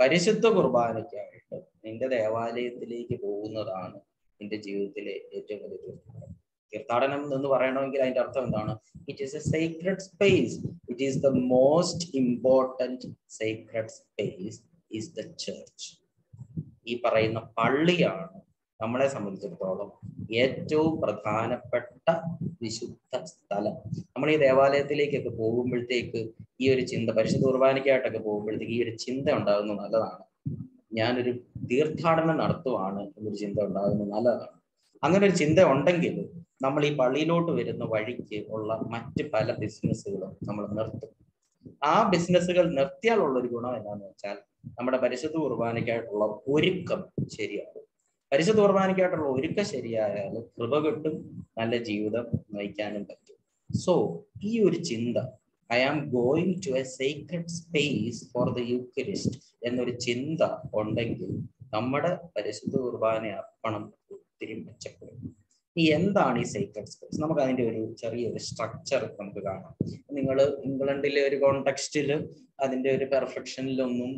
പരിശുദ്ധ കുർബാനയ്ക്കായിട്ട് നിന്റെ ദേവാലയത്തിലേക്ക് പോകുന്നതാണ് നിന്റെ ജീവിതത്തിലെ ഏറ്റവും വലിയ തീർത്ഥാടനം. തീർത്ഥാടനം എന്ന് പറയണമെങ്കിൽ അതിന്റെ അർത്ഥം എന്താണ്? It is a sacred space. It is the most important sacred space is the church. ഈ പറയുന്ന പള്ളിയാണ് നമ്മളെ സംബന്ധിച്ചിടത്തോളം ഏറ്റവും പ്രധാനപ്പെട്ട വിശുദ്ധ സ്ഥലം. നമ്മൾ ഈ ദേവാലയത്തിലേക്കൊക്കെ പോകുമ്പോഴത്തേക്ക് ഈ ഒരു ചിന്ത, പരിശുദ്ധ കുർബാനയ്ക്കായിട്ടൊക്കെ പോകുമ്പോഴത്തേക്ക് ഈ ഒരു ചിന്ത ഉണ്ടാകുന്നത് നല്ലതാണ്. ഞാനൊരു തീർത്ഥാടനം നടത്തുവാണ് എന്നൊരു ചിന്ത ഉണ്ടാകുന്നത് നല്ലതാണ്. അങ്ങനെ ഒരു ചിന്ത ഉണ്ടെങ്കിൽ നമ്മൾ ഈ പള്ളിയിലോട്ട് വരുന്ന വഴിക്ക് ഉള്ള മറ്റ് പല ബിസിനസ്സുകളും നമ്മൾ നിർത്തും. ആ ബിസിനസ്സുകൾ നിർത്തിയാലുള്ളൊരു ഗുണം എന്താണെന്ന് വെച്ചാൽ നമ്മുടെ പരിശുദ്ധ കുർബാനയ്ക്കായിട്ടുള്ള ഒരുക്കം ശരിയാകും. പരിശുദ്ധ കുർബാനയ്ക്കായിട്ടുള്ള ഒരുക്കം ശരിയായാൽ കൃപ കിട്ടും, നല്ല ജീവിതം നയിക്കാനും പറ്റും. സോ ഈ ഒരു ചിന്ത, I am going to a sacred space for the Eucharist എന്നൊരു ചിന്ത ഉണ്ടെങ്കിൽ നമ്മുടെ പരിശുദ്ധ കുർബാന അർപ്പണം ഒത്തിരി മെച്ചപ്പെടും. ഈ എന്താണ് ഈ സേക്രഡ് സ്പേസ്? നമുക്ക് അതിൻ്റെ ഒരു ചെറിയൊരു സ്ട്രക്ചർ നമുക്ക് കാണാം. നിങ്ങൾ ഇംഗ്ലണ്ടിലെ ഒരു കോണ്ടെക്സ്റ്റിൽ അതിൻ്റെ ഒരു പെർഫെക്ഷനിലൊന്നും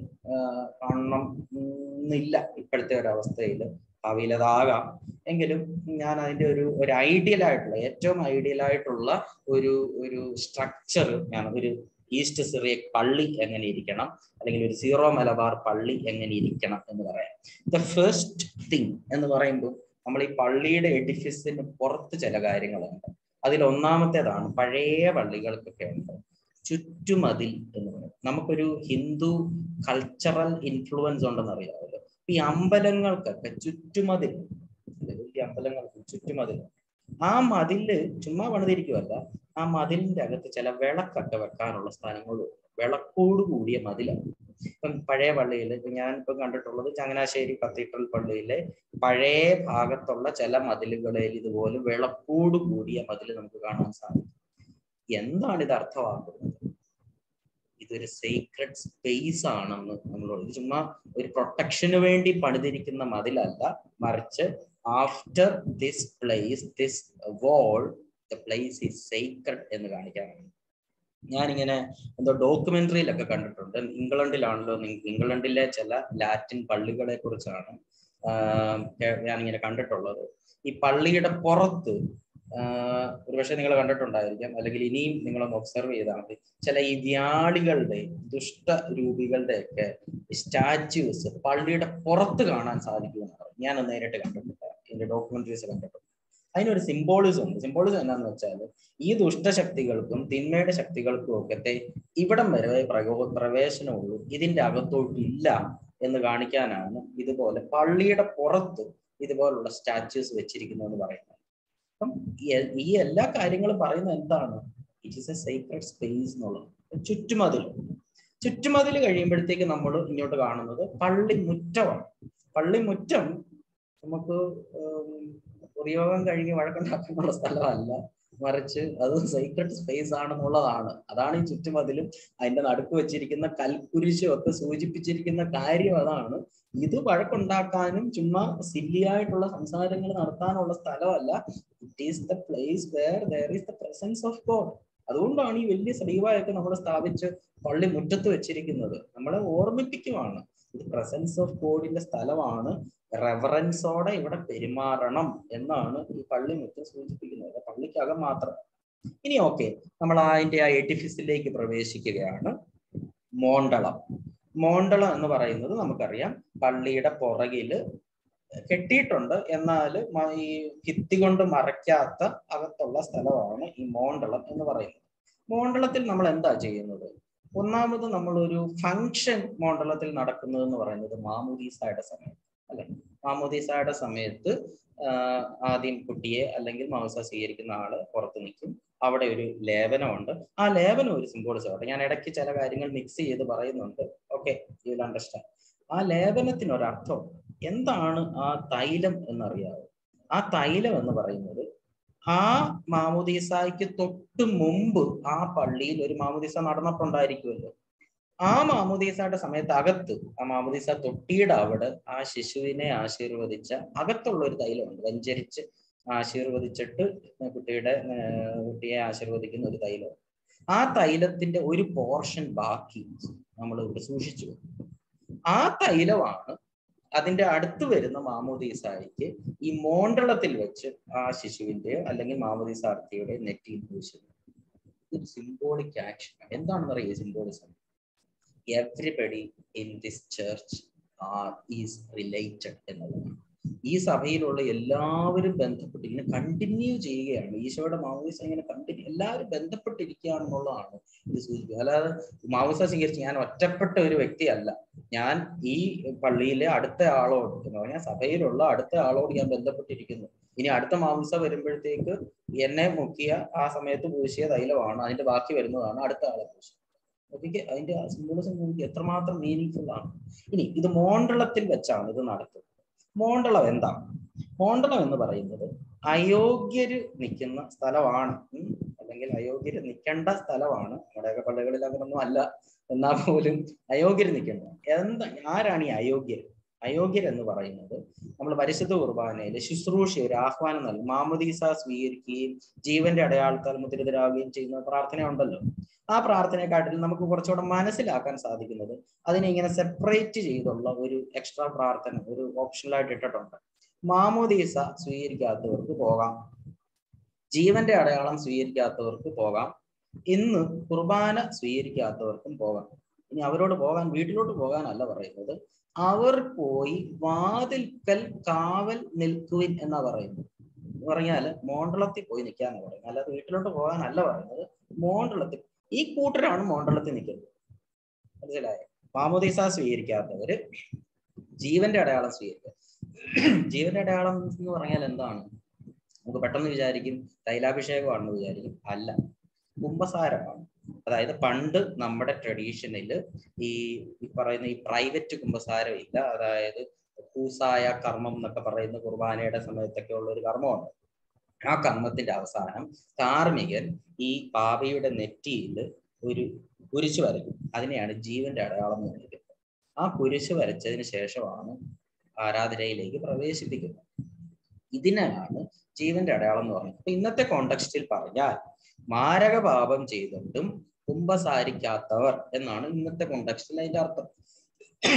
കാണണം എന്നില്ല ഇപ്പോഴത്തെ ഒരവസ്ഥയിൽ. ഭാവിയിൽ അതാകാം. എങ്കിലും ഞാൻ അതിൻ്റെ ഒരു ഐഡിയലായിട്ടുള്ള, ഏറ്റവും ഐഡിയലായിട്ടുള്ള ഒരു ഒരു സ്ട്രക്ചർ, ഞാൻ ഒരു ഈസ്റ്റ് സിറിയ പള്ളി എങ്ങനെ ഇരിക്കണം അല്ലെങ്കിൽ ഒരു സീറോ മലബാർ പള്ളി എങ്ങനെ ഇരിക്കണം എന്ന് പറയാം. ദ ഫസ്റ്റ് തിങ് എന്ന് പറയുമ്പോൾ നമ്മൾ ഈ പള്ളിയുടെ എഡിഫിസിന് പുറത്ത് ചില കാര്യങ്ങളുണ്ട്. അതിൽ ഒന്നാമത്തേതാണ്, പഴയ പള്ളികൾക്കൊക്കെ ഉണ്ട് ചുറ്റുമതിൽ എന്ന് പറയും. നമുക്കൊരു ഹിന്ദു കൾച്ചറൽ ഇൻഫ്ലുവൻസ് ഉണ്ടെന്ന് അറിയാമല്ലോ. ഈ അമ്പലങ്ങൾക്കൊക്കെ ചുറ്റുമതിൽ, ഈ അമ്പലങ്ങൾക്ക് ചുറ്റുമതിൽ, ആ മതില് ചുമ്മാ പണിതിരിക്കുമല്ല, ആ മതിലിന്റെ അകത്ത് ചില വിളക്കൊക്കെ വെക്കാനുള്ള സ്ഥലങ്ങളും, വിളക്കോട് കൂടിയ മതിലാണ്. ഇപ്പം പഴയ പള്ളിയിൽ ഞാനിപ്പം കണ്ടിട്ടുള്ളത് ചങ്ങനാശ്ശേരി കത്തീഡ്രൽ പള്ളിയിലെ പഴയ ഭാഗത്തുള്ള ചില മതിലുകളിൽ ഇതുപോലെ വിളക്കോട് കൂടിയ മതിൽ നമുക്ക് കാണാൻ സാധിക്കും. എന്താണ് ഇത് അർത്ഥമാക്കുന്നത്? ഇതൊരു സീക്രട്ട് സ്പേസ് ആണെന്ന് നമ്മളോട്. ഇത് ചുമ്മാ ഒരു പ്രൊട്ടക്ഷന് വേണ്ടി പണിതിരിക്കുന്ന മതിലല്ല, മറിച്ച് after this place, this wall, the place is secret എന്ന് കാണിക്കാനാണ്. ഞാനിങ്ങനെ എന്തോ ഡോക്യുമെന്ററിയിലൊക്കെ കണ്ടിട്ടുണ്ട്. ഇംഗ്ലണ്ടിലാണല്ലോ, ഇംഗ്ലണ്ടിലെ ചില ലാറ്റിൻ പള്ളികളെ കുറിച്ചാണ് ഞാനിങ്ങനെ കണ്ടിട്ടുള്ളത്. ഈ പള്ളിയുടെ പുറത്ത് ഒരു പക്ഷെ നിങ്ങൾ കണ്ടിട്ടുണ്ടായിരിക്കാം, അല്ലെങ്കിൽ ഇനിയും നിങ്ങളൊന്ന് ഒബ്സർവ് ചെയ്താൽ മതി, ചില ഈ വ്യാളികളുടെ, ദുഷ്ട രൂപികളുടെ ഒക്കെ സ്റ്റാച്യൂസ് പള്ളിയുടെ പുറത്ത് കാണാൻ സാധിക്കുമെന്ന് പറയും. ഞാനത് നേരിട്ട് കണ്ടിട്ടുണ്ട്, എൻ്റെ ഡോക്യുമെന്ററീസ് കണ്ടിട്ടുണ്ട്. അതിനൊരു സിംബോളിസം ഉണ്ട്. സിംബോളിസം എന്താണെന്ന് വെച്ചാൽ ഈ ദുഷ്ടശക്തികൾക്കും തിന്മയുടെ ശക്തികൾക്കും ഒക്കെ ഇവിടം വരെ പ്രവേശനമുള്ളൂ, ഇതിൻ്റെ അകത്തോട്ടില്ല എന്ന് കാണിക്കാനാണ് ഇതുപോലെ പള്ളിയുടെ പുറത്ത് ഇതുപോലുള്ള സ്റ്റാച്യൂസ് വെച്ചിരിക്കുന്നതെന്ന് പറയുന്നത്. അപ്പം ഈ എല്ലാ കാര്യങ്ങളും പറയുന്നത് എന്താണ്? It is a secret space എന്നുള്ളത്. ചുറ്റുമതിലുണ്ട്. ചുറ്റുമതിൽ കഴിയുമ്പോഴത്തേക്ക് നമ്മൾ ഇങ്ങോട്ട് കാണുന്നത് പള്ളിമുറ്റമാണ്. പള്ളിമുറ്റം നമുക്ക് ഉപയോഗം കഴിഞ്ഞ് വഴക്കുണ്ടാക്കാനുള്ള സ്ഥലമല്ല, മറിച്ച് അത് സീക്രട്ട് സ്പേസ് ആണെന്നുള്ളതാണ്. അതാണ് ഈ ചുറ്റുമതിലും അതിന്റെ നടുക്ക് വെച്ചിരിക്കുന്ന കൽക്കുരിശും ഒക്കെ സൂചിപ്പിച്ചിരിക്കുന്ന കാര്യം. അതാണ്. ഇത് വഴക്കുണ്ടാക്കാനും ചുമ്മാ സില്ലിയായിട്ടുള്ള സംസാരങ്ങൾ നടത്താനുള്ള സ്ഥലമല്ല. It is the place where there is the presence of God. അതുകൊണ്ടാണ് ഈ വലിയ ശ്രീവായൊക്കെ നമ്മൾ സ്ഥാപിച്ച് പള്ളി മുറ്റത്ത് വെച്ചിരിക്കുന്നത്. നമ്മളെ ഓർമ്മിപ്പിക്കുവാണ്, ഇത് പ്രസൻസ് ഓഫ് ഗോഡിന്റെ സ്ഥലമാണ്, റെവറൻസോടെ ഇവിടെ പെരുമാറണം എന്നാണ് ഈ പള്ളി മുറ്റം സൂചിപ്പിക്കുന്നത്. പള്ളിക്കകം മാത്രം. ഇനി ഓക്കെ, നമ്മൾ അതിന്റെ ആ എഡിഫിസിലേക്ക് പ്രവേശിക്കുകയാണ്. മോണ്ടളം. മോണ്ടളം എന്ന് പറയുന്നത് നമുക്കറിയാം, പള്ളിയുടെ പുറകില് കെട്ടിയിട്ടുണ്ട്, എന്നാൽ ഈ ഭിത്തി കൊണ്ട് മറയ്ക്കാത്ത അകത്തുള്ള സ്ഥലമാണ് ഈ മോണ്ടളം എന്ന് പറയുന്നത്. മോണ്ടളത്തിൽ നമ്മൾ എന്താ ചെയ്യുന്നത്? ഒന്നാമത് നമ്മളൊരു ഫങ്ഷൻ മോണ്ടളത്തിൽ നടക്കുന്നത് എന്ന് പറയുന്നത് മാമോദീസയുടെ സമയത്ത്, അല്ലെ? മാമോദീസയുടെ സമയത്ത് ആദ്യം കുട്ടിയെ അല്ലെങ്കിൽ മാമോദീസ സ്വീകരിക്കുന്ന ആള് പുറത്ത് നിൽക്കും. അവിടെ ഒരു ലേപനമുണ്ട്. ആ ലേപനം ഒരു സിംബോളിസമാണ്. ഞാൻ ഇടയ്ക്ക് ചില കാര്യങ്ങൾ മിക്സ് ചെയ്ത് പറയുന്നുണ്ട്, ഓക്കെ, യു വിൽ അണ്ടർസ്റ്റാൻഡ്. ആ ലേപനത്തിനൊരർത്ഥം എന്താണ്? ആ തൈലം എന്നറിയാവോ? ആ തൈലം എന്ന് പറയുന്നത് ആ മാമോദീസായ്ക്ക് തൊട്ട് മുമ്പ് ആ പള്ളിയിൽ ഒരു മാമോദീസ നടന്നിട്ടുണ്ടായിരിക്കുമല്ലോ. Amudisa Samet Agatu, Amudisa to Tidavada, Ashishine, Ashirvadicha, Agatu Island, Venjerich, Ashirvadicha, Putada, Ashirvadikin of the Island. Atha Ila Tinta Uri portion barking, Amadu Sushichu. Atha Ilavana, Adinda Adtu in the Mamudisa, I Mondalatil Vetch, Ashishu there, Alangim Mamudisa theatre, Netty Bush. It's symbolic action. And the symbolism. Everybody in this church is related. This available elaborate Benthaputin continue G and Isha Mavis and continue elaborate Benthaputikian Molan. This will be Allah Mausa Singhan or Teppertory Vectiella. Yan E. Palile Adata allowed, you know, as Available Adata allowed Yan Benthaputikin. In Adata Mausa, very particular Yene Mukia, Asametu Bushia, the Ilavana, and the Baki Vermana, Adata Alabush. Okay, I think symbolism will get rather meaningful. In the Mondalatin Vacham is an article. Mondalavenda Mondalavenda Barain, Ayogir Nikina Stalavana, Ayogir Nikanda Stalavana, whatever Palagamala, the Napoleon, Ayogir Nikanda, and the Arani Ayogir, Ayogir and the Barain, Amlabarisidu Urbane, the Shisrushi, Rahwan, and Mamadisa, Svirki, Jeevan Dadalta, Mutiragin, China, Prathana on the Love. A Prathana Catal Namakurchot Manasilakan Sadikinother, other than a separate extra Prathan, optional data. Mamudisa, Sweet Gathur Kupoga Jeevan Dadalam, Sweet Gathur Kupoga in Kurbana, Sweet Gathur Kumpoga. In our road to Bogan, we do to Bogan, Allavarate. Our poi, Vadil Pel Kavel Milkwin and Avarate. Varial, Mondal of the Poinikan, Allah, we do to Bogan, Allavarate. Mondal of the E quarter on Mondalathinic. Mamodisa Sweet Gathur, Jeevan Dadalam Sweet. Jeevan Dadalam, no Rangel and Don. The Patan Vijarikin, Tailabisha or Nujari, Allah, Kumbasara. The Pand numbered tradition ill, the private to Kumbasara, the Kusaya Karmam, the Kapara, the Kurbaneta, some of the Kolor Karmon. Akarmathi Davasanam, Karmigan, E. Paviud and Netil, Kurishwari, Adani had a Jeevan Dadalam. A Kurishwari, Cheshavana, Arad Raylake, Pravesic. Idina, Jeevan Dadalam, in the context still Paraya. Maraga Babam Chedum, Kumbasari Kathar, and Anan in the context like Arthur.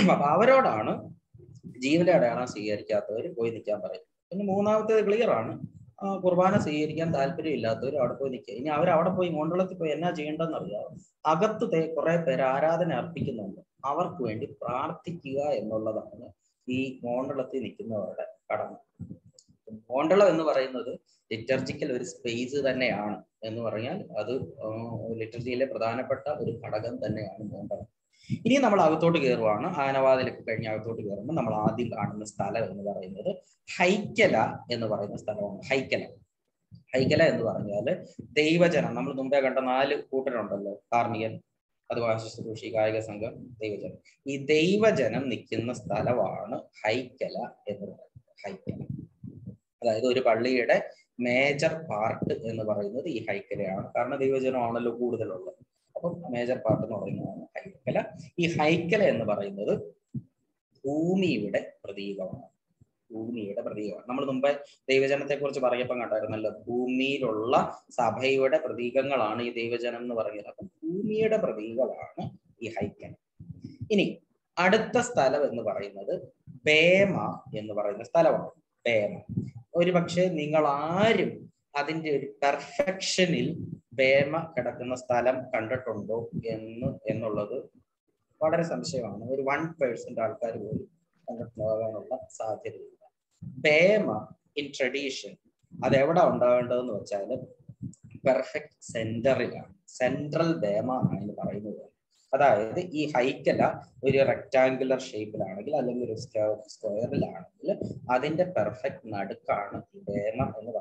Power honor, Jeevan Dadana Seer Kathar, go in the camera. And the moon out the clear honor, Kurbana Seer and Alperi Latur, Autopoic. In our outpoint, Mondala Pena Jendan Agat to the Kore Perara than Arpikin. Our quaint Pratikia and Nolavana, he Mondala Tinikin or Adam. Mondala and the Varano, liturgical spaces than Nayana. And other literally Pradana Pata with Padagan than Mondala. In the Malavato to Girwana, Anava the Penya to Girman, the Maladi Artemis Tala and the Varano, Haikela in the Varano Stala, Haikela. Haikela and the Varano, they were Janam Dumbagantanal, Putter on the Carnian, otherwise Shikaiga Sanga, they were. If they were Janam Nikin Stalavarna, Haikela in the Haikela. A major part in the world, the Haikala, Karna division on a look good. The major part of the Haikala, the Haikala in the world, whom he would Pradiva, whom he would Pradiva. Namumba, division of the Kurcha Varapanga, whom he would Sabhay would a Pradigangalani, division of the Varapanga, whom he would a Pradigalana, the Haikala. Inni Adatha Stala in the Varapanga, Bema in the Varapanga Stala. Oribakshe Ningalar Adin perfectionil Bema Katakana Stalam Kanda Tondo in Olodu. What are some Shivan? 1% Alpari Satir. Bema in tradition. Are they ever down no child? Perfect central. Central Bema in the Parino. Ada e Haikala with your rectangular shape along with square land, Adinda perfect Nadakana, Bema and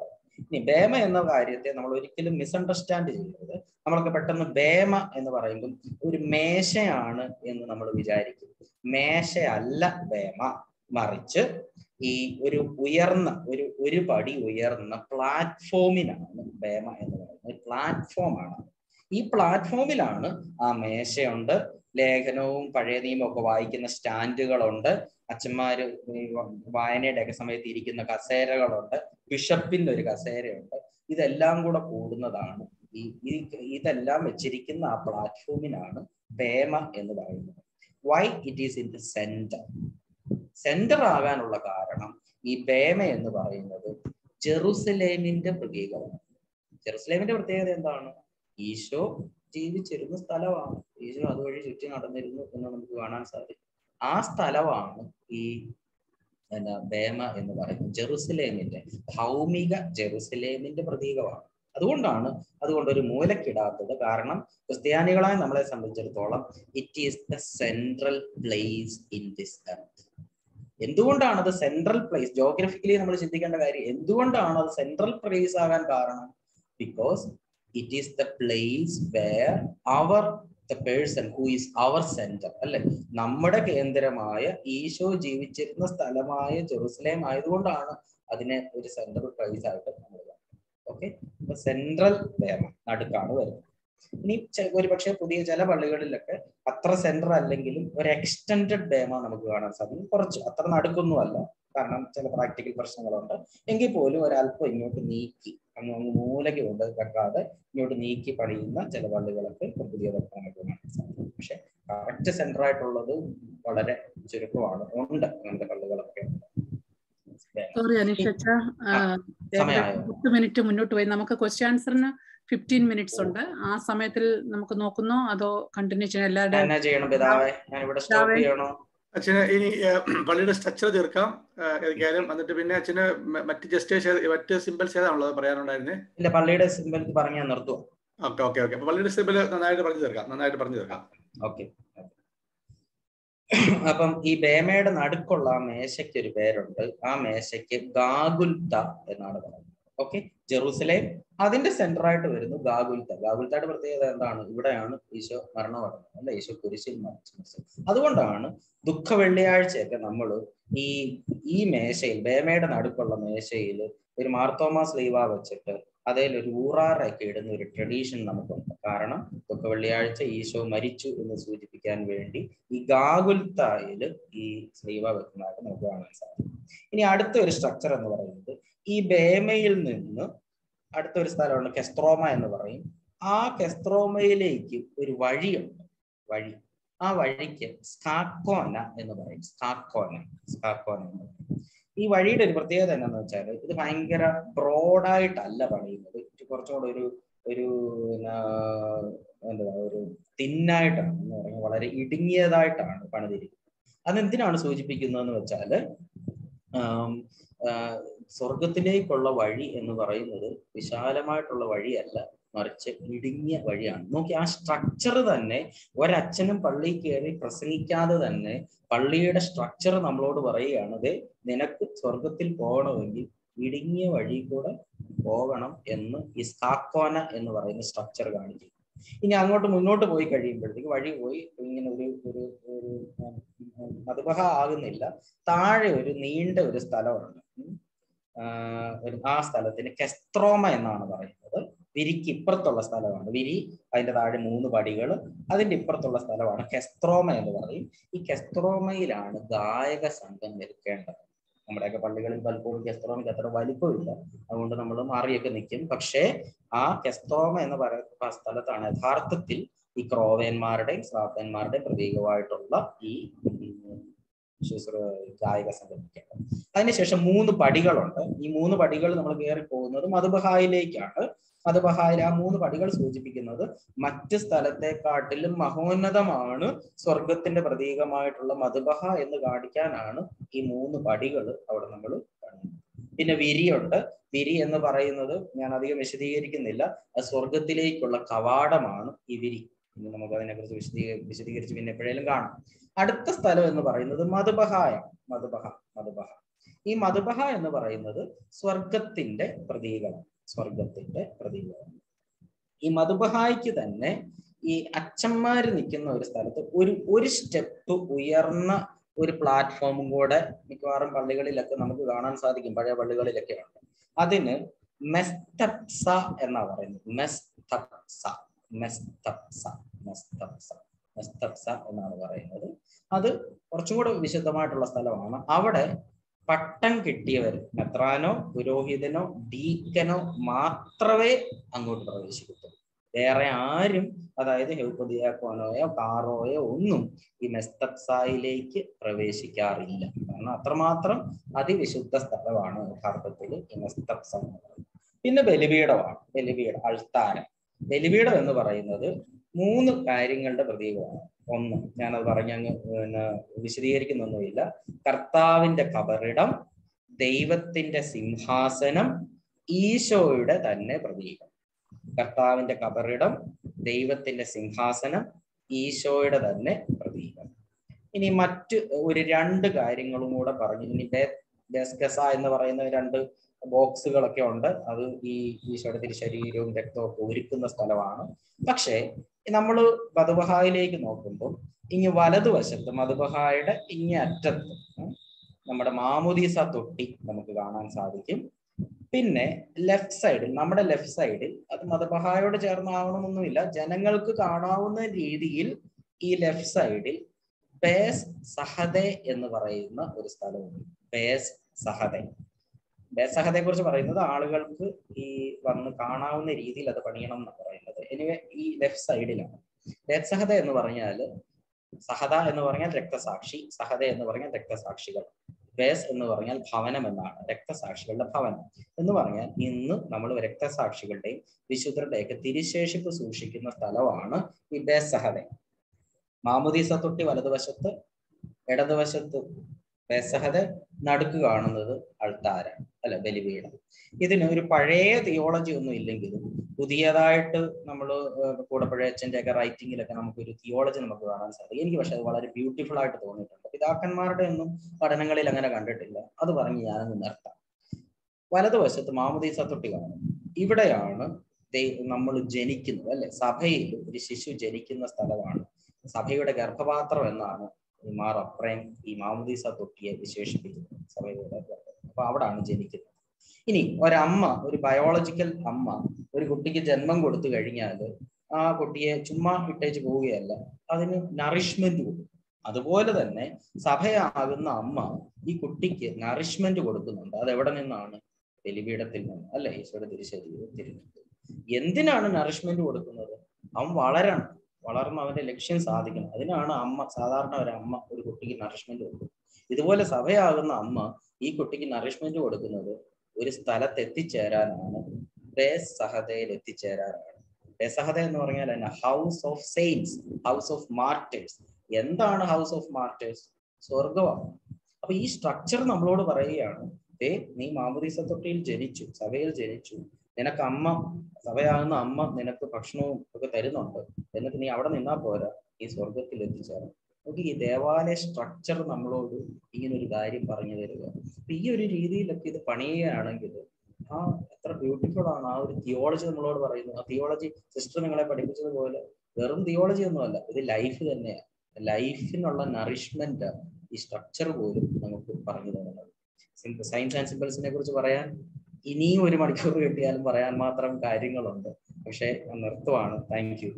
the Bema and the Variety, misunderstanding. Amaka pattern Bema and the Varangum would Meshe Anna in the number of Vijay. Meshe alla Bema, Maricha, E. Uyarna, Uripadi, Uyarna, platform in Bema and the platform. This platform is a mesh under Legano, Paredi, Mokawai in the stand on the Achamar Vine, Decasamati in the Casera on the Bishop in the Casera. Is a lamb good of Udana, either lamb a chirikin, a platform in Arno, Bema in the Bible. Why it is in the center? Center Avanula Karanam, E. Bema in the Bible, Jerusalem in the Brigago. Jerusalem in the Brigago. Isho, TV Chirimus Talavan, is no other shooting out of the Guanan Sari. Ask Talavan, E. and a Bema in the Bible, Jerusalem in the Haumiga, Jerusalem in the Brigago. Adundana, Adunda Muela Kida, the Karanam, because they are Nicola and Amala Sandra. It is the central place in this earth. Enduvana, the central place, geographically, Enduvana, the central place are and Karanam, because it is the place where the person who is our center. Namada Kendramaya, Isho Jivichitna Stalamaya, Jerusalem, I don't know. Adina with a central price out of Namada. Okay, the central Bema, not a carnival. Nip Chakuripacha put the Jalabalaga letter, Atra central Lingil, or extended Bema Namagana Sabin, or Atra Nadakunuala, Karnam, practical person around her, Engipoli or Alpo in your Niki. And only give the Kakada, you to Niki Parina, Celeban development, put the other point. Correct centroid or other Chirico on the development. Sorry, Anisha, 2 minutes to Namaka question answer 15 minutes on the Sametil Namakonokuno, other continuation. Valid structure there come, Garam and the Divina Matija simple cell on the Parana. The Palada symbol to Parana or two. Okay. Valid symbol, Nanada. Okay. Upon eBay made an article, a secure bear, a secure Gagulta, another one. Okay, Jerusalem. I think the centroid to the Gagulta over there and Udan is a Arno, and the issue Kurisin. Other one down, Dukavelia check a number. E may say, Bay made an article, may say, with Marthomas Leva checker. Other Ura record and the tradition number. Karana, Dukavelia, Isho Marichu in the Swedican Vendi, E Gagulta, E Sleva with Madame. In the other structure and the E Bemail Nino at the restaurant Castroma and the Varine. Ah, Castroma Lake with Vadi Vadi. Ah, Vadi Scarcona in the Varine, Scarcona. He varied it for the other than another child. The Pangara broad eyed Alavari to Porto thin night or eating year that Panadi. And then on a Suji begin on the child. Sorgatile Kolavadi and Varai, Vishalama Tolavadi Alla, Marche, Lidinia Vadian. Nokia structure than a where Achenum Pali carry Prasenica than a Pali at a structure and unload Varai another, then a good Sorgatil Poda, Lidinia Vadikoda, Boganum, Enno, is Kakona and Varai structure Gandhi. In Angot Munoto Voykadim building, Vadi Voy, Madabaha Aganilla, Tari will need the Stala. Asked in a castroma and another. Very Kipertola Salavan, very either the moon the body girl, other Dipertola Salavan, castroma and the valley, E castroma ilan, Gaiga Santan American. Amragapalical Balpur castrom that are widely pulled. I want to number Maria Canikim, but she are castroma and the Pastalatana, Hartatil, E Crove and Marde, Slap and Marde, Prodigo Vitola, E. She's Gaiga Santan. And it's a moon particle on the moon particle, the Mother Bahai Lake, Mother Bahai moon particles, which begin another Matis Talate, Cartil, Mahona the Manu, Sorgat in the Pradiga Maitula, Mother Bahai in the Gardican, he moon particle out of number. In a Viri under Viri and the Parayanada, Yanadi Meshidi Rikinilla, a Sorgatile Kula Kavada Man, Iviri. At the style in the Parana, the Mother Bahai, Mother Bahai. In Mother Bahai and the Parana, Swargatinde, Pradiga, In Mother Bahai Kidane, E. Achamar Nikin or Starta, Uri step to Uyarna, Uri platform water, Nikaram Paligali Lakanam, Ganan Sadikim, Paligali Lakan. Adine, Mestapsa and Navarin, Mestapsa. Mustafsa എന്നാണ് പറയുന്നത്. അത് കുറച്ചും കൂടെ വിശദമായിട്ടുള്ള സ്ഥലമാണ്. അവിടെ പട്ടം കിട്ടിയവർ മെത്രാനോ പുരോഹിതനോ ഡീക്കനോ മാത്രമേ അങ്ങോട്ട് പ്രവേശിക്കത്തുള്ളൂ. വേറെ ആരും, അതായത് ഹെൽപ്പതിയാക്കോനോയോ കാറോയോ ഒന്നും ഈ മെസ്തപ്സായിലേക്ക് പ്രവേശിക്കാറില്ല. കാരണം അത്രമാത്രം അതിവിശുദ്ധ സ്ഥലമാണ് യഥാർത്ഥത്തിൽ ഈ മെസ്തപ്സ എന്ന് പറയുന്നത്. പിന്നെ ബലിപീഠമാണ്, ബലിപീഠം അൾത്താരം. ബലിപീഠം എന്ന് പറയുന്നത് മൂന്ന് കാര്യങ്ങളുടെ പ്രതീകമാണ്. ഒന്ന്, ഞാനത് പറഞ്ഞങ്ങ് വിശദീകരിക്കുന്നൊന്നുമില്ല. കർത്താവിന്റെ കബറിടം, ദൈവത്തിന്റെ സിംഹാസനം, ഈശോയുടെ തന്നെ പ്രതീകം. കർത്താവിന്റെ കബറിടം, ദൈവത്തിന്റെ സിംഹാസനം, ഈശോയുടെ തന്നെ പ്രതീകം. ഇനി മറ്റ് ഒരു രണ്ട് കാര്യങ്ങളും കൂടെ പറഞ്ഞു. ഇനി ബെസ്കസ എന്ന് പറയുന്ന രണ്ട് ബോക്സുകളൊക്കെ ഉണ്ട്. അത് ഈ ഈശോയുടെ തിരുശരീരവും രക്തവും ഒക്കെ ഒരുക്കുന്ന സ്ഥലമാണ്. പക്ഷേ നമ്മൾ മദ്ബഹായിലേക്ക് നോക്കുമ്പോൾ ഇങ്ങ് വലതുവശത്ത്, മദ്ബഹായുടെ ഇങ്ങ് അറ്റത്ത് നമ്മുടെ മാമുദീസ തൊട്ടി നമുക്ക് കാണാൻ സാധിക്കും. പിന്നെ ലെഫ്റ്റ് സൈഡിൽ, നമ്മുടെ ലെഫ്റ്റ് സൈഡിൽ, അത് മദ്ബഹായോട് ചേർന്നാവണമെന്നൊന്നുമില്ല, ജനങ്ങൾക്ക് കാണാവുന്ന രീതിയിൽ ഈ ലെഫ്റ്റ് സൈഡിൽ ബേസ് സഹദെ എന്ന് പറയുന്ന ഒരു സ്ഥലമുണ്ട്. ബേസ് സഹദെ, ബേസഹതയെ കുറിച്ച് പറയുന്നത് ആളുകൾക്ക് ഈ വന്ന് കാണാവുന്ന രീതിയിൽ അത് പണിയണം എന്നാണ് പറയുന്നത്. എനിവേ, ഈ ലെഫ്റ്റ് സൈഡിലാണ്. ബേസഹത എന്ന് പറഞ്ഞാൽ, സഹത എന്ന് പറഞ്ഞാൽ രക്തസാക്ഷി, സഹത എന്ന് പറഞ്ഞാൽ രക്തസാക്ഷികൾ, ബേസ് എന്ന് പറഞ്ഞാൽ ഭവനം എന്നാണ്, രക്തസാക്ഷികളുടെ ഭവനം എന്ന് പറഞ്ഞാൽ ഇന്ന് നമ്മൾ രക്തസാക്ഷികളുടെയും വിശുദ്ധരുടെയൊക്കെ തിരുശേഷിപ്പ് സൂക്ഷിക്കുന്ന സ്ഥലമാണ് ഈ ബേസഹത. മാമുദീസ തൊട്ടി വലതുവശത്ത്, ഇടതുവശത്ത് ബേസഹത, നടുക്ക് കാണുന്നത് അൾത്താര അല്ല ബലിപീഠം. ഇതിന് ഒരു പഴയ തിയോളജി ഒന്നും ഇല്ലെങ്കിലും പുതിയതായിട്ട് നമ്മൾ കൂടപ്പുഴയച്ഛൻ്റെ ഒക്കെ റൈറ്റിങ്ങിലൊക്കെ നമുക്കൊരു തിയോളജി നമുക്ക് കാണാൻ സാധിക്കും. എനിക്ക് പക്ഷെ അത് വളരെ ബ്യൂട്ടിഫുൾ ആയിട്ട് തോന്നിയിട്ടുണ്ട്. പിതാക്കന്മാരുടെ ഒന്നും പഠനങ്ങളിൽ അങ്ങനെ കണ്ടിട്ടില്ല. അത് പറഞ്ഞ് ഞാനൊന്ന് നിർത്താം. വലതുവശത്ത് മാമുദീസ തൊട്ടി കാണും. ഇവിടെയാണ് നമ്മൾ ജനിക്കുന്നത്, അല്ലെ? സഭയിൽ ഒരു ശിശു ജനിക്കുന്ന സ്ഥലമാണ് സഭയുടെ ഗർഭപാത്രം എന്നാണ് മാർ അപ്രൈം ഈ മാമുദീസ തൊട്ടിയെ വിശേഷിപ്പിക്കുന്നത്, സഭയുടെ. അപ്പൊ അവിടാണ് ജനിക്കുന്നത്. ഇനി ഒരമ്മ, ഒരു ബയോളജിക്കൽ അമ്മ ഒരു കുട്ടിക്ക് ജന്മം കൊടുത്തു കഴിഞ്ഞാൽ ആ കുട്ടിയെ ചുമ്മാ ഇട്ടേച്ച് പോവുകയല്ല, അതിന് നറിഷ്മെന്റ് കൊടുക്കും. അതുപോലെ തന്നെ സഭയാകുന്ന അമ്മ ഈ കുട്ടിക്ക് നറിഷ്മെന്റ് കൊടുക്കുന്നുണ്ട്. അതെവിടെ നിന്നാണ്? ബലിപീഠത്തിൽ നിന്ന്, അല്ലെ? ഈശോയുടെ തിരുശരീരവും തിരുരക്തവും. എന്തിനാണ് നറിഷ്മെന്റ് കൊടുക്കുന്നത്? അവൻ വളരണം, വളർന്ന് അവന്റെ ലക്ഷ്യം സാധിക്കണം. അതിനാണ് അമ്മ, സാധാരണ ഒരു അമ്മ ഒരു കുട്ടിക്ക് നറിഷ്മെന്റ് കൊടുക്കും. ഇതുപോലെ സഭയാകുന്ന അമ്മ ഈ കുട്ടിക്ക് നറിഷ്മെന്റ് കൊടുക്കുന്നത് ഒരു സ്ഥലത്ത് എത്തിച്ചേരാനാണ്, ബേസ് സഹതയിൽ എത്തിച്ചേരാനാണ്. ബേസഹത എന്ന് പറഞ്ഞാൽ തന്നെ house of saints, house of martyrs. എന്താണ് ഹൗസ് ഓഫ് മാർട്ടേഴ്സ്? സ്വർഗമാണ്. അപ്പൊ ഈ സ്ട്രക്ചർ നമ്മളോട് പറയുകയാണ്, നീ മാമുദീസ തൊട്ടിയിൽ ജനിച്ചു, സഭയിൽ ജനിച്ചു, നിനക്ക് അമ്മ, സഭയാകുന്ന അമ്മ നിനക്ക് ഭക്ഷണവും ഒക്കെ തരുന്നുണ്ട്, എന്നിട്ട് നീ അവിടെ നിന്നാ പോരാ, ഈ സ്വർഗത്തിൽ എത്തിച്ചേരാം. നമുക്ക് ഈ ദേവാലയ സ്ട്രക്ചർ നമ്മളോട് ഇങ്ങനൊരു കാര്യം പറഞ്ഞു തരിക. അപ്പൊ ഈ ഒരു രീതിയിലൊക്കെ ഇത് പണിയുകയാണെങ്കിൽ ആ എത്ര ബ്യൂട്ടിഫുൾ ആണ് ആ ഒരു തിയോളജി നമ്മളോട് പറയുന്നത്. ആ തിയോളജി സിസ്റ്റർ നിങ്ങളെ പഠിപ്പിച്ചതുപോലെ വെറും തിയോളജി ഒന്നുമല്ല, ഇത് ലൈഫ് തന്നെയാണ്. ലൈഫിനുള്ള നറിഷ്മെന്റ് ഈ സ്ട്രക്ചർ പോലും നമുക്ക് പറഞ്ഞു തരുന്നത്. സൈൻസ് ആൻഡ് സിമ്പിൾസിനെ കുറിച്ച് പറയാൻ ഇനിയും ഒരു മണിക്കൂർ കിട്ടിയാലും പറയാൻ മാത്രം കാര്യങ്ങളുണ്ട്. പക്ഷെ നിർത്തുവാണ്. Thank U.